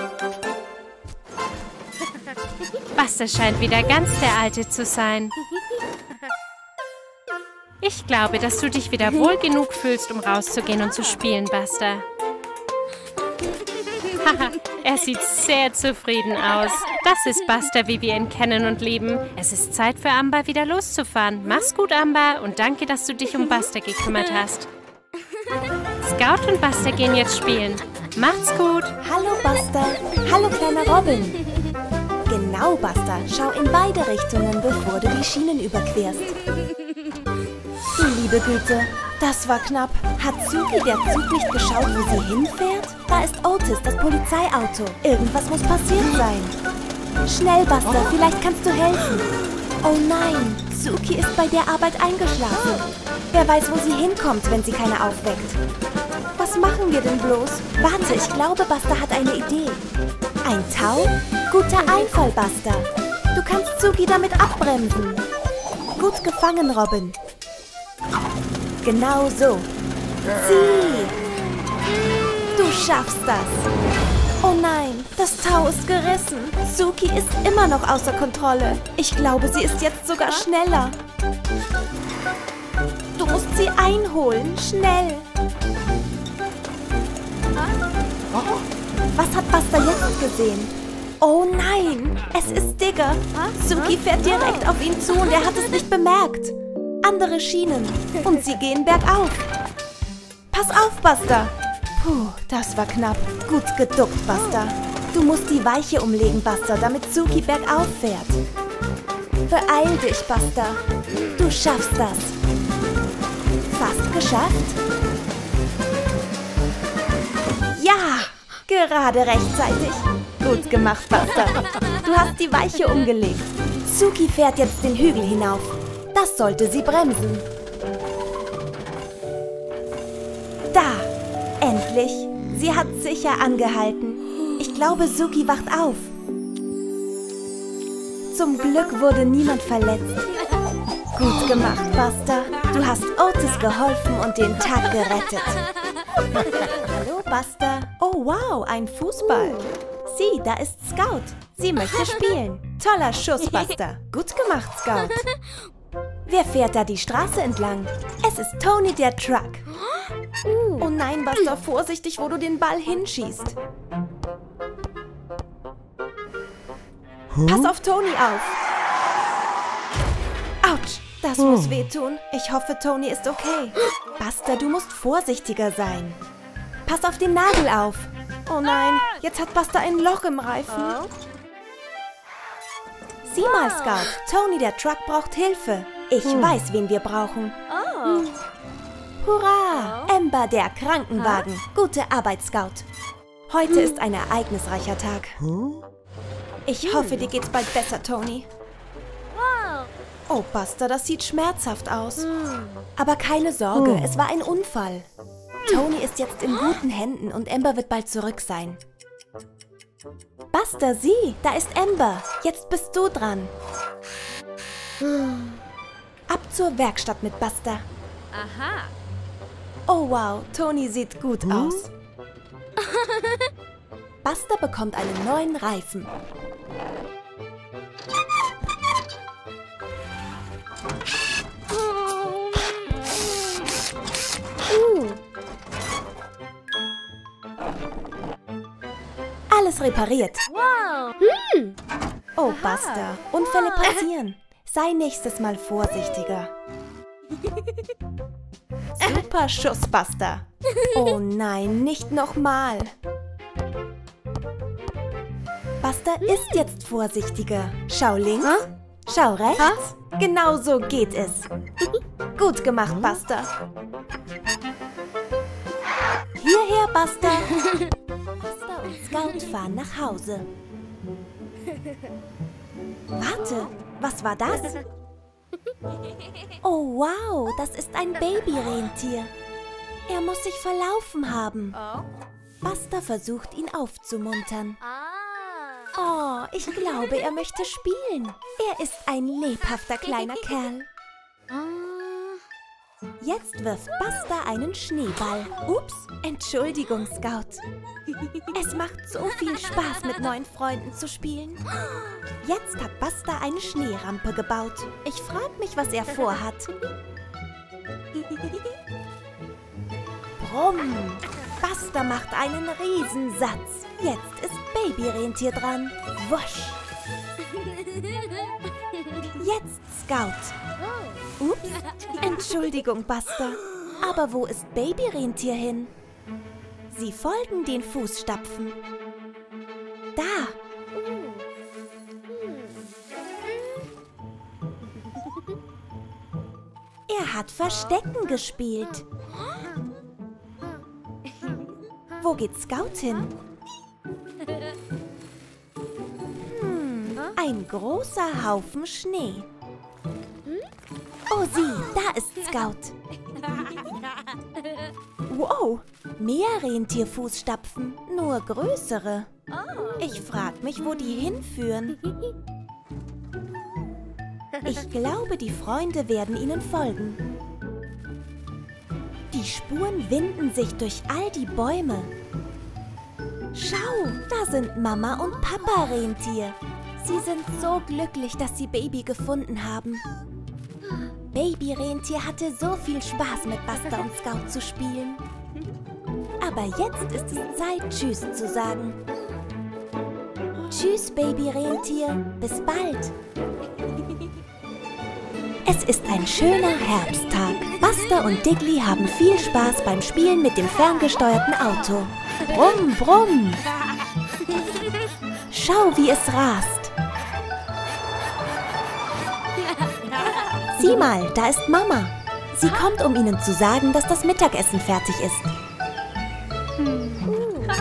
Buster scheint wieder ganz der Alte zu sein. Ich glaube, dass du dich wieder wohl genug fühlst, um rauszugehen und zu spielen, Buster. Haha, er sieht sehr zufrieden aus. Das ist Buster, wie wir ihn kennen und lieben. Es ist Zeit für Amber, wieder loszufahren. Mach's gut, Amber, und danke, dass du dich um Buster gekümmert hast. Scout und Buster gehen jetzt spielen. Macht's gut. Hallo, Buster. Hallo, kleiner Robin. Genau, Buster. Schau in beide Richtungen, bevor du die Schienen überquerst. Liebe Güte, das war knapp. Hat Suki der Zug nicht geschaut, wo sie hinfährt? Da ist Otis, das Polizeiauto. Irgendwas muss passiert sein. Schnell, Buster, vielleicht kannst du helfen. Oh nein, Suki ist bei der Arbeit eingeschlafen. Wer weiß, wo sie hinkommt, wenn sie keine aufweckt. Was machen wir denn bloß? Warte, ich glaube, Buster hat eine Idee. Ein Tau? Guter Einfall, Buster. Du kannst Suki damit abbremsen. Gut gefangen, Robin. Genau so. Sieh! Du schaffst das. Oh nein, das Tau ist gerissen. Suki ist immer noch außer Kontrolle. Ich glaube, sie ist jetzt sogar schneller. Du musst sie einholen, schnell. Was hat Buster jetzt gesehen? Oh nein, es ist Digger. Suki fährt direkt auf ihn zu und er hat es nicht bemerkt. Andere Schienen und sie gehen bergauf. Pass auf, Buster. Puh, das war knapp. Gut geduckt, Buster. Du musst die Weiche umlegen, Buster, damit Suki bergauf fährt. Beeil dich, Buster. Du schaffst das. Fast geschafft. Ja, gerade rechtzeitig. Gut gemacht, Buster. Du hast die Weiche umgelegt. Suki fährt jetzt den Hügel hinauf. Das sollte sie bremsen. Da! Endlich! Sie hat sicher angehalten. Ich glaube, Suki wacht auf. Zum Glück wurde niemand verletzt. Gut gemacht, Buster. Du hast Otis geholfen und den Tag gerettet. Hallo, Buster. Oh, wow, ein Fußball. Sieh, da ist Scout. Sie möchte spielen. Toller Schuss, Buster. Gut gemacht, Scout. Wer fährt da die Straße entlang? Es ist Toni, der Truck. Oh nein, Buster, vorsichtig, wo du den Ball hinschießt. Pass auf Toni auf. Autsch, das muss wehtun. Ich hoffe, Toni ist okay. Buster, du musst vorsichtiger sein. Pass auf den Nagel auf. Oh nein, jetzt hat Buster ein Loch im Reifen. Sieh mal, Scout, Toni, der Truck, braucht Hilfe. Ich weiß, wen wir brauchen. Hurra! Amber, der Krankenwagen. Gute Arbeit, Scout. Heute ist ein ereignisreicher Tag. Ich hoffe, dir geht's bald besser, Toni. Oh, Buster, das sieht schmerzhaft aus. Aber keine Sorge, es war ein Unfall. Toni ist jetzt in guten Händen und Amber wird bald zurück sein. Buster, sieh, da ist Amber. Jetzt bist du dran. Ab zur Werkstatt mit Buster. Aha. Oh wow, Toni sieht gut aus. Buster bekommt einen neuen Reifen. Alles repariert. Wow. Oh, Buster, Unfälle passieren. Sei nächstes Mal vorsichtiger. Super Schuss, Buster. Oh nein, nicht nochmal. Buster ist jetzt vorsichtiger. Schau links, schau rechts. Genau so geht es. Gut gemacht, Buster. Hierher, Buster. Buster und Scout fahren nach Hause. Warte, was war das? Oh, wow, das ist ein Babyrentier. Er muss sich verlaufen haben. Buster versucht, ihn aufzumuntern. Oh, ich glaube, er möchte spielen. Er ist ein lebhafter kleiner Kerl. Jetzt wirft Buster einen Schneeball. Ups, Entschuldigung, Scout. Es macht so viel Spaß, mit neuen Freunden zu spielen. Jetzt hat Buster eine Schneerampe gebaut. Ich frage mich, was er vorhat. Brumm. Buster macht einen Riesensatz. Jetzt ist Babyrentier dran. Wusch. Jetzt Scout. Ups, Entschuldigung, Buster. Aber wo ist Babyrentier hin? Sie folgen den Fußstapfen. Da. Er hat Verstecken gespielt. Wo geht Scout hin? Ein großer Haufen Schnee. Oh sieh, da ist Scout. Wow, mehr Rentierfußstapfen, nur größere. Ich frag mich, wo die hinführen. Ich glaube, die Freunde werden ihnen folgen. Die Spuren winden sich durch all die Bäume. Schau, da sind Mama und Papa Rentier. Sie sind so glücklich, dass sie Baby gefunden haben. Babyrentier hatte so viel Spaß, mit Buster und Scout zu spielen. Aber jetzt ist es Zeit, Tschüss zu sagen. Tschüss, Babyrentier. Bis bald. Es ist ein schöner Herbsttag. Buster und Diggly haben viel Spaß beim Spielen mit dem ferngesteuerten Auto. Brumm, brumm. Schau, wie es rast. Sieh mal, da ist Mama. Sie kommt, um ihnen zu sagen, dass das Mittagessen fertig ist.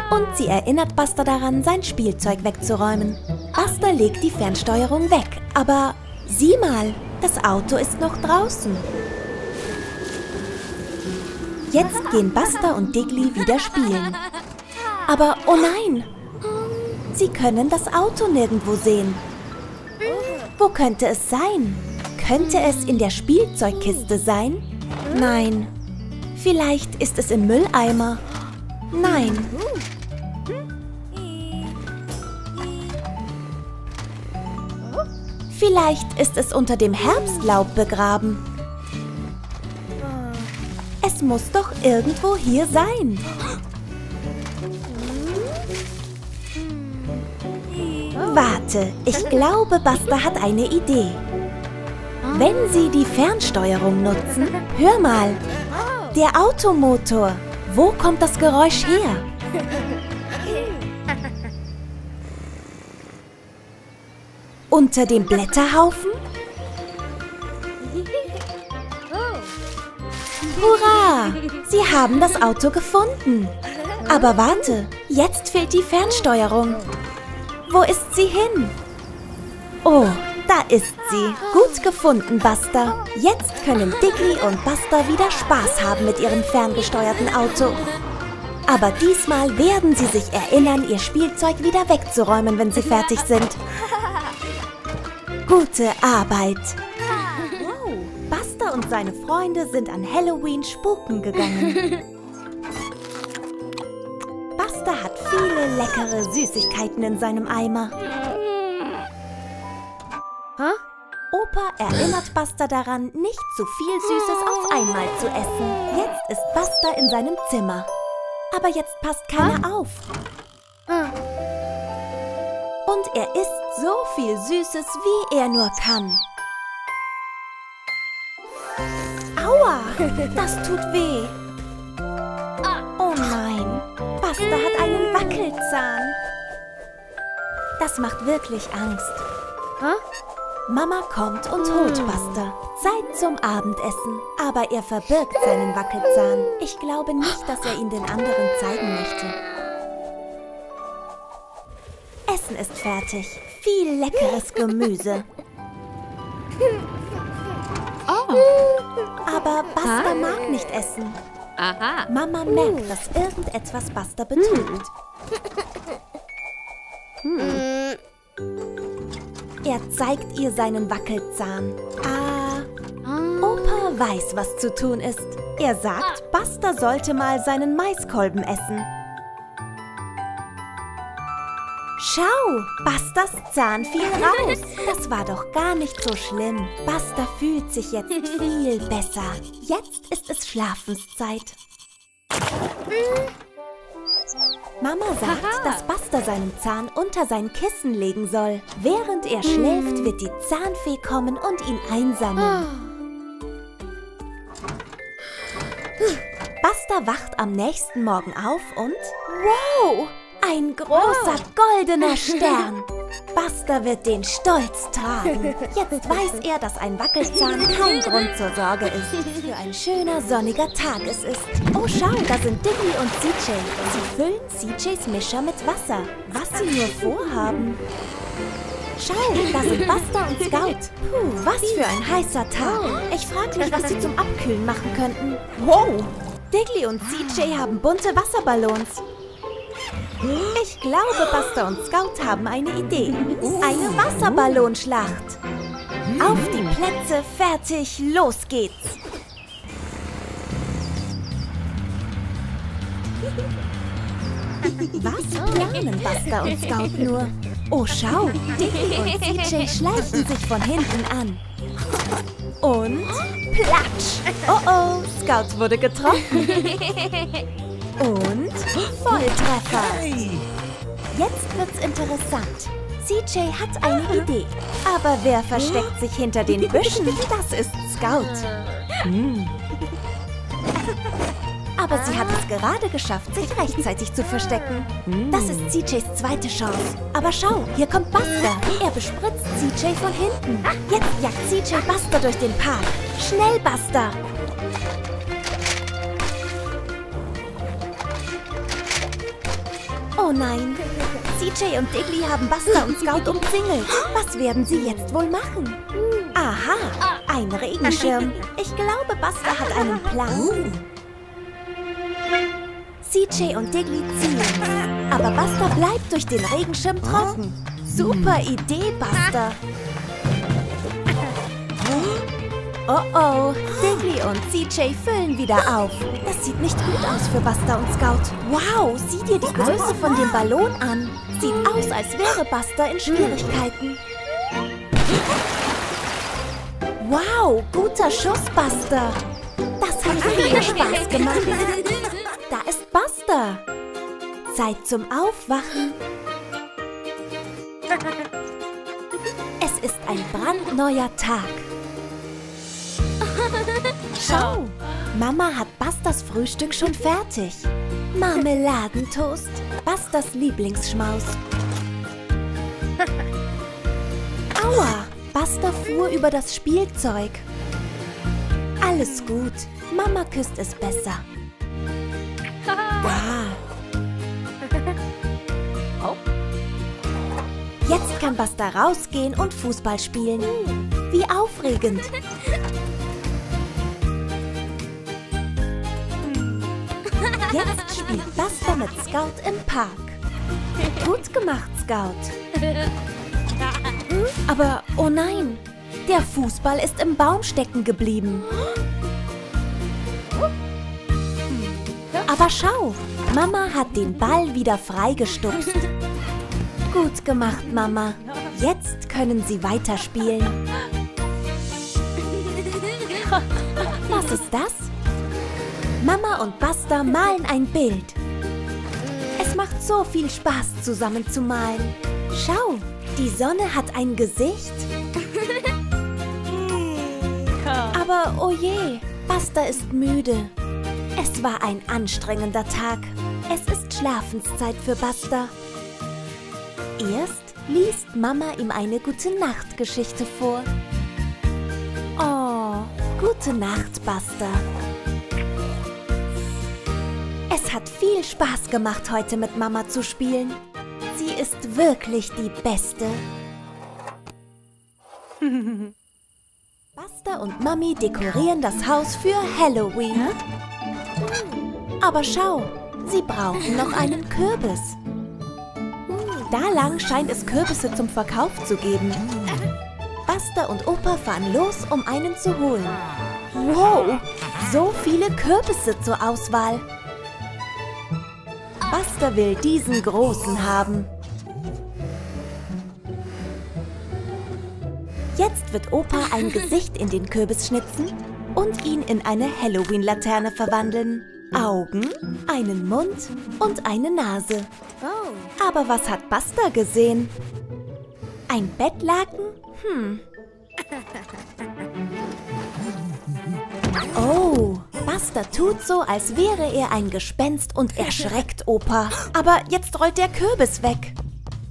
Und sie erinnert Buster daran, sein Spielzeug wegzuräumen. Buster legt die Fernsteuerung weg. Aber sieh mal, das Auto ist noch draußen. Jetzt gehen Buster und Diggly wieder spielen. Aber oh nein! Sie können das Auto nirgendwo sehen. Wo könnte es sein? Könnte es in der Spielzeugkiste sein? Nein. Vielleicht ist es im Mülleimer. Nein. Vielleicht ist es unter dem Herbstlaub begraben. Es muss doch irgendwo hier sein. Warte, ich glaube, Buster hat eine Idee. Wenn sie die Fernsteuerung nutzen, hör mal, der Automotor. Wo kommt das Geräusch her? Unter dem Blätterhaufen? Hurra! Sie haben das Auto gefunden. Aber warte, jetzt fehlt die Fernsteuerung. Wo ist sie hin? Oh, da ist sie. Gut gefunden, Buster. Jetzt können Diggly und Buster wieder Spaß haben mit ihrem ferngesteuerten Auto. Aber diesmal werden sie sich erinnern, ihr Spielzeug wieder wegzuräumen, wenn sie fertig sind. Gute Arbeit. Wow, Buster und seine Freunde sind an Halloween spuken gegangen. Buster hat viele leckere Süßigkeiten in seinem Eimer. Opa erinnert Buster daran, nicht zu viel Süßes auf einmal zu essen. Jetzt ist Buster in seinem Zimmer. Aber jetzt passt keiner auf. Und er isst so viel Süßes, wie er nur kann. Aua, das tut weh. Oh nein. Buster hat einen Wackelzahn. Das macht wirklich Angst. Huh? Mama kommt und holt Buster. Zeit zum Abendessen. Aber er verbirgt seinen Wackelzahn. Ich glaube nicht, dass er ihn den anderen zeigen möchte. Essen ist fertig. Viel leckeres Gemüse. Aber Buster mag nicht essen. Aha. Mama merkt, dass irgendetwas Buster betrügt. Er zeigt ihr seinen Wackelzahn. Opa weiß, was zu tun ist. Er sagt, Buster sollte mal seinen Maiskolben essen. Schau, Busters Zahn fiel raus. Das war doch gar nicht so schlimm. Buster fühlt sich jetzt viel besser. Jetzt ist es Schlafenszeit. Mama sagt, dass Buster seinen Zahn unter sein Kissen legen soll. Während er schläft, wird die Zahnfee kommen und ihn einsammeln. Buster wacht am nächsten Morgen auf und... Wow! Ein großer goldener Stern. Buster wird den stolz tragen. Jetzt weiß er, dass ein Wackelzahn kein Grund zur Sorge ist. Für ein schöner, sonniger Tag es ist. Oh, schau, da sind Diggy und CJ. Sie füllen CJs Mischer mit Wasser. Was sie nur vorhaben. Schau, da sind Buster und Scout. Puh, was für ein heißer Tag. Ich frage mich, was sie zum Abkühlen machen könnten. Wow! Diggy und CJ haben bunte Wasserballons. Ich glaube, Buster und Scout haben eine Idee. Eine Wasserballonschlacht. Auf die Plätze, fertig, los geht's. Was planen Buster und Scout nur? Oh, schau, Diggy und CJ schleichen sich von hinten an. Und platsch! Oh oh, Scout wurde getroffen. Und Volltreffer! Jetzt wird's interessant. CJ hat eine Idee. Aber wer versteckt sich hinter den Büschen? Das ist Scout. Aber sie hat es gerade geschafft, sich rechtzeitig zu verstecken. Das ist CJs zweite Chance. Aber schau, hier kommt Buster. Er bespritzt CJ von hinten. Jetzt jagt CJ Buster durch den Park. Schnell, Buster! Oh nein, CJ und Diggy haben Buster und Scout umzingelt. Was werden sie jetzt wohl machen? Aha, ein Regenschirm. Ich glaube, Buster hat einen Plan. CJ und Diggy ziehen, aber Buster bleibt durch den Regenschirm trocken. Super Idee, Buster. Oh oh, Diggy und CJ füllen wieder auf. Das sieht nicht gut aus für Buster und Scout. Wow, sieh dir die Größe von dem Ballon an. Sieht aus, als wäre Buster in Schwierigkeiten. Wow, guter Schuss, Buster. Das hat viel Spaß gemacht. Da ist Buster. Zeit zum Aufwachen. Es ist ein brandneuer Tag. Schau, Mama hat Busters Frühstück schon fertig. Marmeladentoast, Busters Lieblingsschmaus. Aua, Buster fuhr über das Spielzeug. Alles gut, Mama küsst es besser. Jetzt kann Buster rausgehen und Fußball spielen. Wie aufregend! Jetzt spielt Buster mit Scout im Park. Gut gemacht, Scout. Aber, oh nein, der Fußball ist im Baum stecken geblieben. Aber schau, Mama hat den Ball wieder freigestupst. Gut gemacht, Mama. Jetzt können sie weiterspielen. Was ist das? Mama und Buster malen ein Bild. Es macht so viel Spaß, zusammen zu malen. Schau, die Sonne hat ein Gesicht. Aber oh je, Buster ist müde. Es war ein anstrengender Tag. Es ist Schlafenszeit für Buster. Erst liest Mama ihm eine Gute-Nacht-Geschichte vor. Oh, gute Nacht, Buster. Es hat viel Spaß gemacht, heute mit Mama zu spielen. Sie ist wirklich die Beste. Buster und Mami dekorieren das Haus für Halloween. Aber schau, sie brauchen noch einen Kürbis. Da lang scheint es Kürbisse zum Verkauf zu geben. Buster und Opa fahren los, um einen zu holen. Wow, so viele Kürbisse zur Auswahl. Buster will diesen großen haben. Jetzt wird Opa ein Gesicht in den Kürbis schnitzen und ihn in eine Halloween-Laterne verwandeln. Augen, einen Mund und eine Nase. Aber was hat Buster gesehen? Ein Bettlaken? Oh, Buster tut so, als wäre er ein Gespenst und erschreckt Opa. Aber jetzt rollt der Kürbis weg.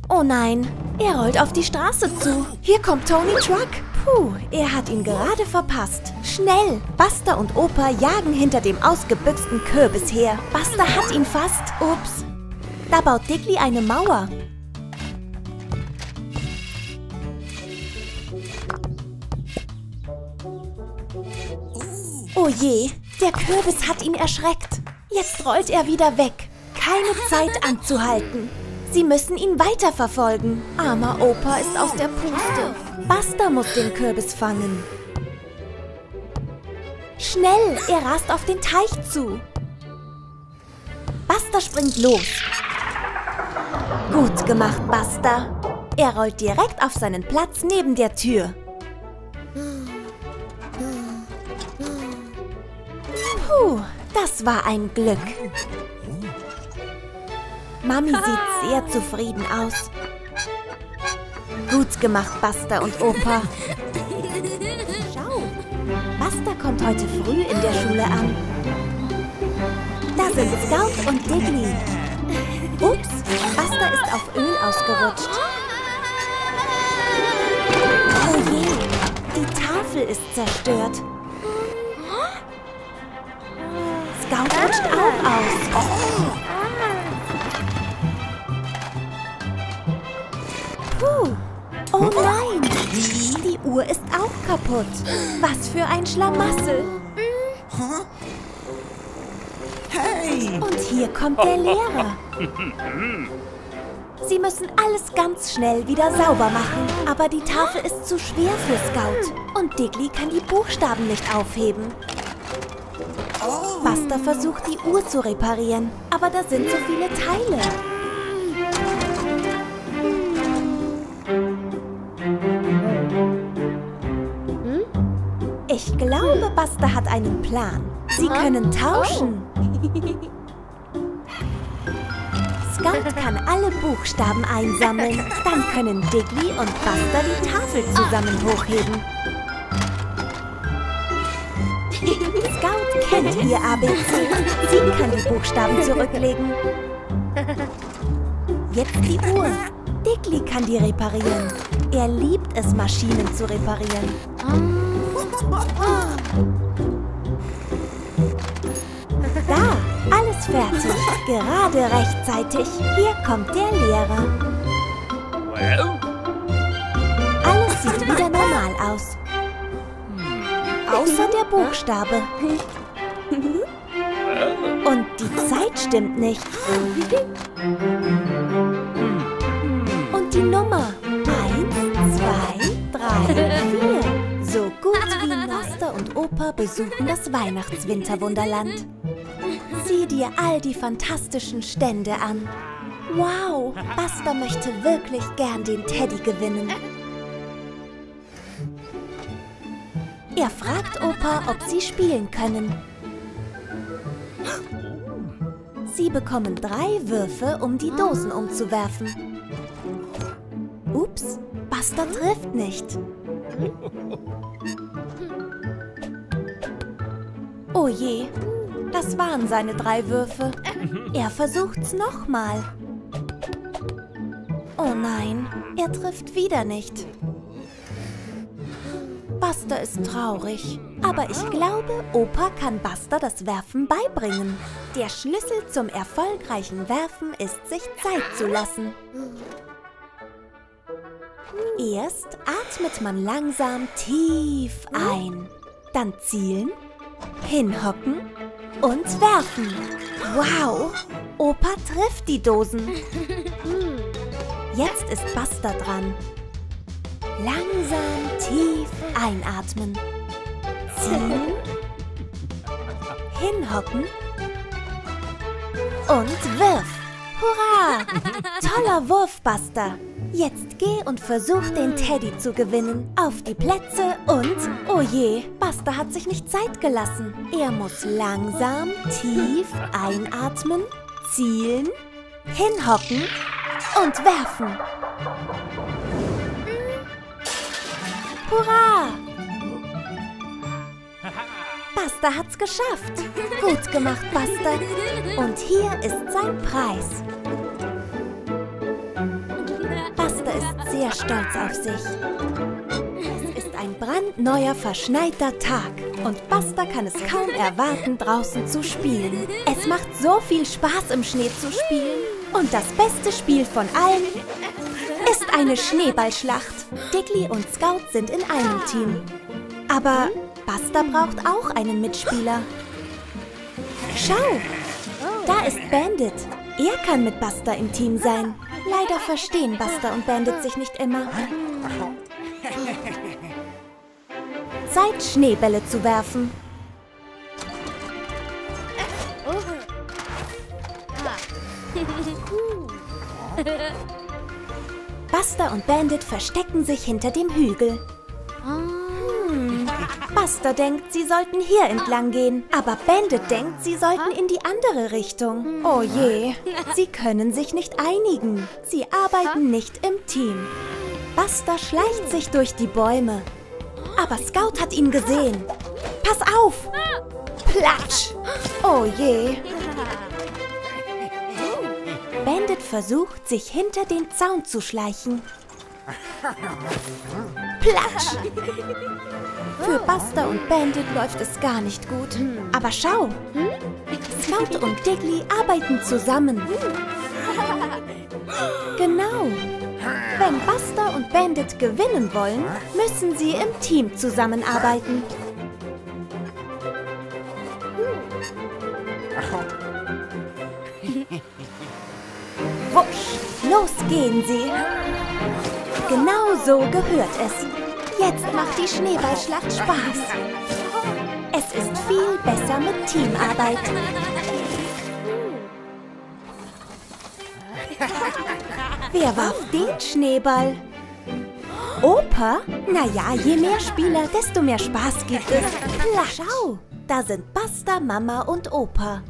Oh nein, er rollt auf die Straße zu. Hier kommt Toni Truck. Puh, er hat ihn gerade verpasst. Schnell! Buster und Opa jagen hinter dem ausgebüxten Kürbis her. Buster hat ihn fast. Ups. Da baut Diggly eine Mauer. Oh je, der Kürbis hat ihn erschreckt. Jetzt rollt er wieder weg. Keine Zeit anzuhalten. Sie müssen ihn weiterverfolgen. Armer Opa ist aus der Puste. Buster muss den Kürbis fangen. Schnell, er rast auf den Teich zu. Buster springt los. Gut gemacht, Buster. Er rollt direkt auf seinen Platz neben der Tür. Puh, das war ein Glück. Mami sieht sehr zufrieden aus. Gut gemacht, Buster und Opa. Schau, Buster kommt heute früh in der Schule an. Da sind Scout und Digger. Ups, Buster ist auf Öl ausgerutscht. Oh je, die Tafel ist zerstört. Scout rutscht auch aus. Oh. Oh nein, die Uhr ist auch kaputt. Was für ein Schlamassel. Und hier kommt der Lehrer. Sie müssen alles ganz schnell wieder sauber machen. Aber die Tafel ist zu schwer für Scout. Und Diggly kann die Buchstaben nicht aufheben. Buster versucht, die Uhr zu reparieren. Aber da sind so viele Teile. Ich glaube, Buster hat einen Plan. Sie können tauschen. Scout kann alle Buchstaben einsammeln. Dann können Diggly und Buster die Tafel zusammen hochheben. Scout kennt ihr ABC. Sie kann die Buchstaben zurücklegen. Jetzt die Uhr. Diggly kann die reparieren. Er liebt es, Maschinen zu reparieren. Da, alles fertig. Gerade rechtzeitig. Hier kommt der Lehrer. Alles sieht wieder normal aus. Außer der Buchstabe. Und die Zeit stimmt nicht. Und die Nummer. 1, 2, 3, 4. So gut wie Buster und Opa besuchen das Weihnachtswinterwunderland. Sieh dir all die fantastischen Stände an. Wow, Buster möchte wirklich gern den Teddy gewinnen. Er fragt Opa, ob sie spielen können. Sie bekommen 3 Würfe, um die Dosen umzuwerfen. Ups, Buster trifft nicht. Oh je, das waren seine 3 Würfe. Er versucht's nochmal. Oh nein, Er trifft wieder nicht. Buster ist traurig, aber ich glaube, Opa kann Buster das Werfen beibringen. Der Schlüssel zum erfolgreichen Werfen ist, sich Zeit zu lassen. Erst atmet man langsam tief ein, dann zielen, hinhocken und werfen. Wow, Opa trifft die Dosen. Jetzt ist Buster dran. Langsam tief einatmen, ziehen, hinhocken und wirf. Hurra! Toller Wurf, Buster. Jetzt geh und versuch, den Teddy zu gewinnen. Auf die Plätze und... Oh je, Buster hat sich nicht Zeit gelassen. Er muss langsam tief einatmen, zielen, hinhocken und werfen. Hurra! Buster hat's geschafft. Gut gemacht, Buster. Und hier ist sein Preis. Buster ist sehr stolz auf sich. Es ist ein brandneuer, verschneiter Tag. Und Buster kann es kaum erwarten, draußen zu spielen. Es macht so viel Spaß, im Schnee zu spielen. Und das beste Spiel von allen... ist eine Schneeballschlacht. Digger und Scout sind in einem Team. Aber Buster braucht auch einen Mitspieler. Schau, da ist Bandit. Er kann mit Buster im Team sein. Leider verstehen Buster und Bandit sich nicht immer. Zeit, Schneebälle zu werfen. Buster und Bandit verstecken sich hinter dem Hügel. Buster denkt, sie sollten hier entlang gehen. Aber Bandit denkt, sie sollten in die andere Richtung. Oh je, sie können sich nicht einigen. Sie arbeiten nicht im Team. Buster schleicht sich durch die Bäume. Aber Scout hat ihn gesehen. Pass auf! Platsch! Oh je! Bandit versucht, sich hinter den Zaun zu schleichen. Platsch! Für Buster und Bandit läuft es gar nicht gut. Aber schau! Scout und Digger arbeiten zusammen. Genau! Wenn Buster und Bandit gewinnen wollen, müssen sie im Team zusammenarbeiten. Los gehen sie. Genau so gehört es. Jetzt macht die Schneeballschlacht Spaß. Es ist viel besser mit Teamarbeit. Wer warf den Schneeball? Opa? Naja, je mehr Spieler, desto mehr Spaß gibt es. Schau, da sind Buster, Mama und Opa.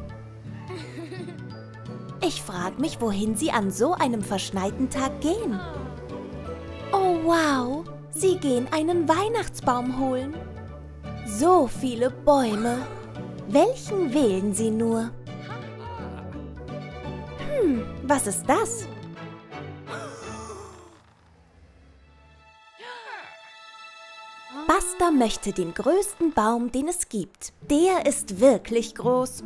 Ich frage mich, wohin sie an so einem verschneiten Tag gehen. Oh wow, sie gehen einen Weihnachtsbaum holen. So viele Bäume. Welchen wählen sie nur? Was ist das? Buster möchte den größten Baum, den es gibt. Der ist wirklich groß.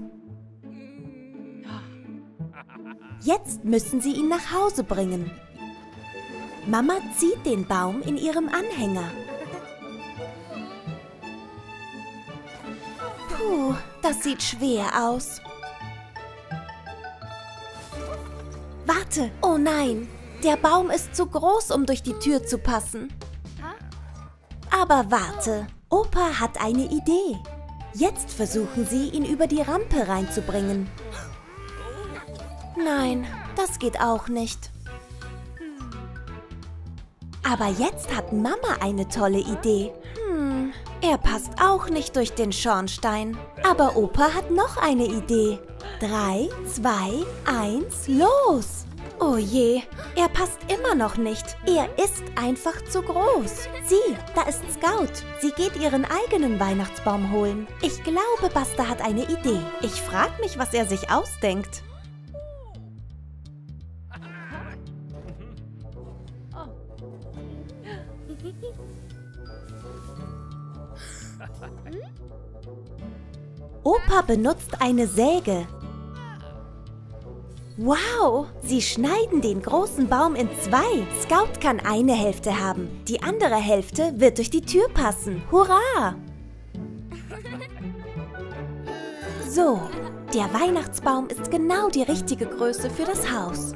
Jetzt müssen sie ihn nach Hause bringen. Mama zieht den Baum in ihrem Anhänger. Puh, das sieht schwer aus. Warte, oh nein, der Baum ist zu groß, um durch die Tür zu passen. Aber warte, Opa hat eine Idee. Jetzt versuchen sie, ihn über die Rampe reinzubringen. Nein, das geht auch nicht. Aber jetzt hat Mama eine tolle Idee. Er passt auch nicht durch den Schornstein. Aber Opa hat noch eine Idee. 3, 2, 1, los! Oh je, er passt immer noch nicht. Er ist einfach zu groß. Sieh, da ist Scout. Sie geht ihren eigenen Weihnachtsbaum holen. Ich glaube, Buster hat eine Idee. Ich frage mich, was er sich ausdenkt. Opa benutzt eine Säge. Wow, sie schneiden den großen Baum in zwei. Scout kann eine Hälfte haben. Die andere Hälfte wird durch die Tür passen. Hurra! So, der Weihnachtsbaum ist genau die richtige Größe für das Haus.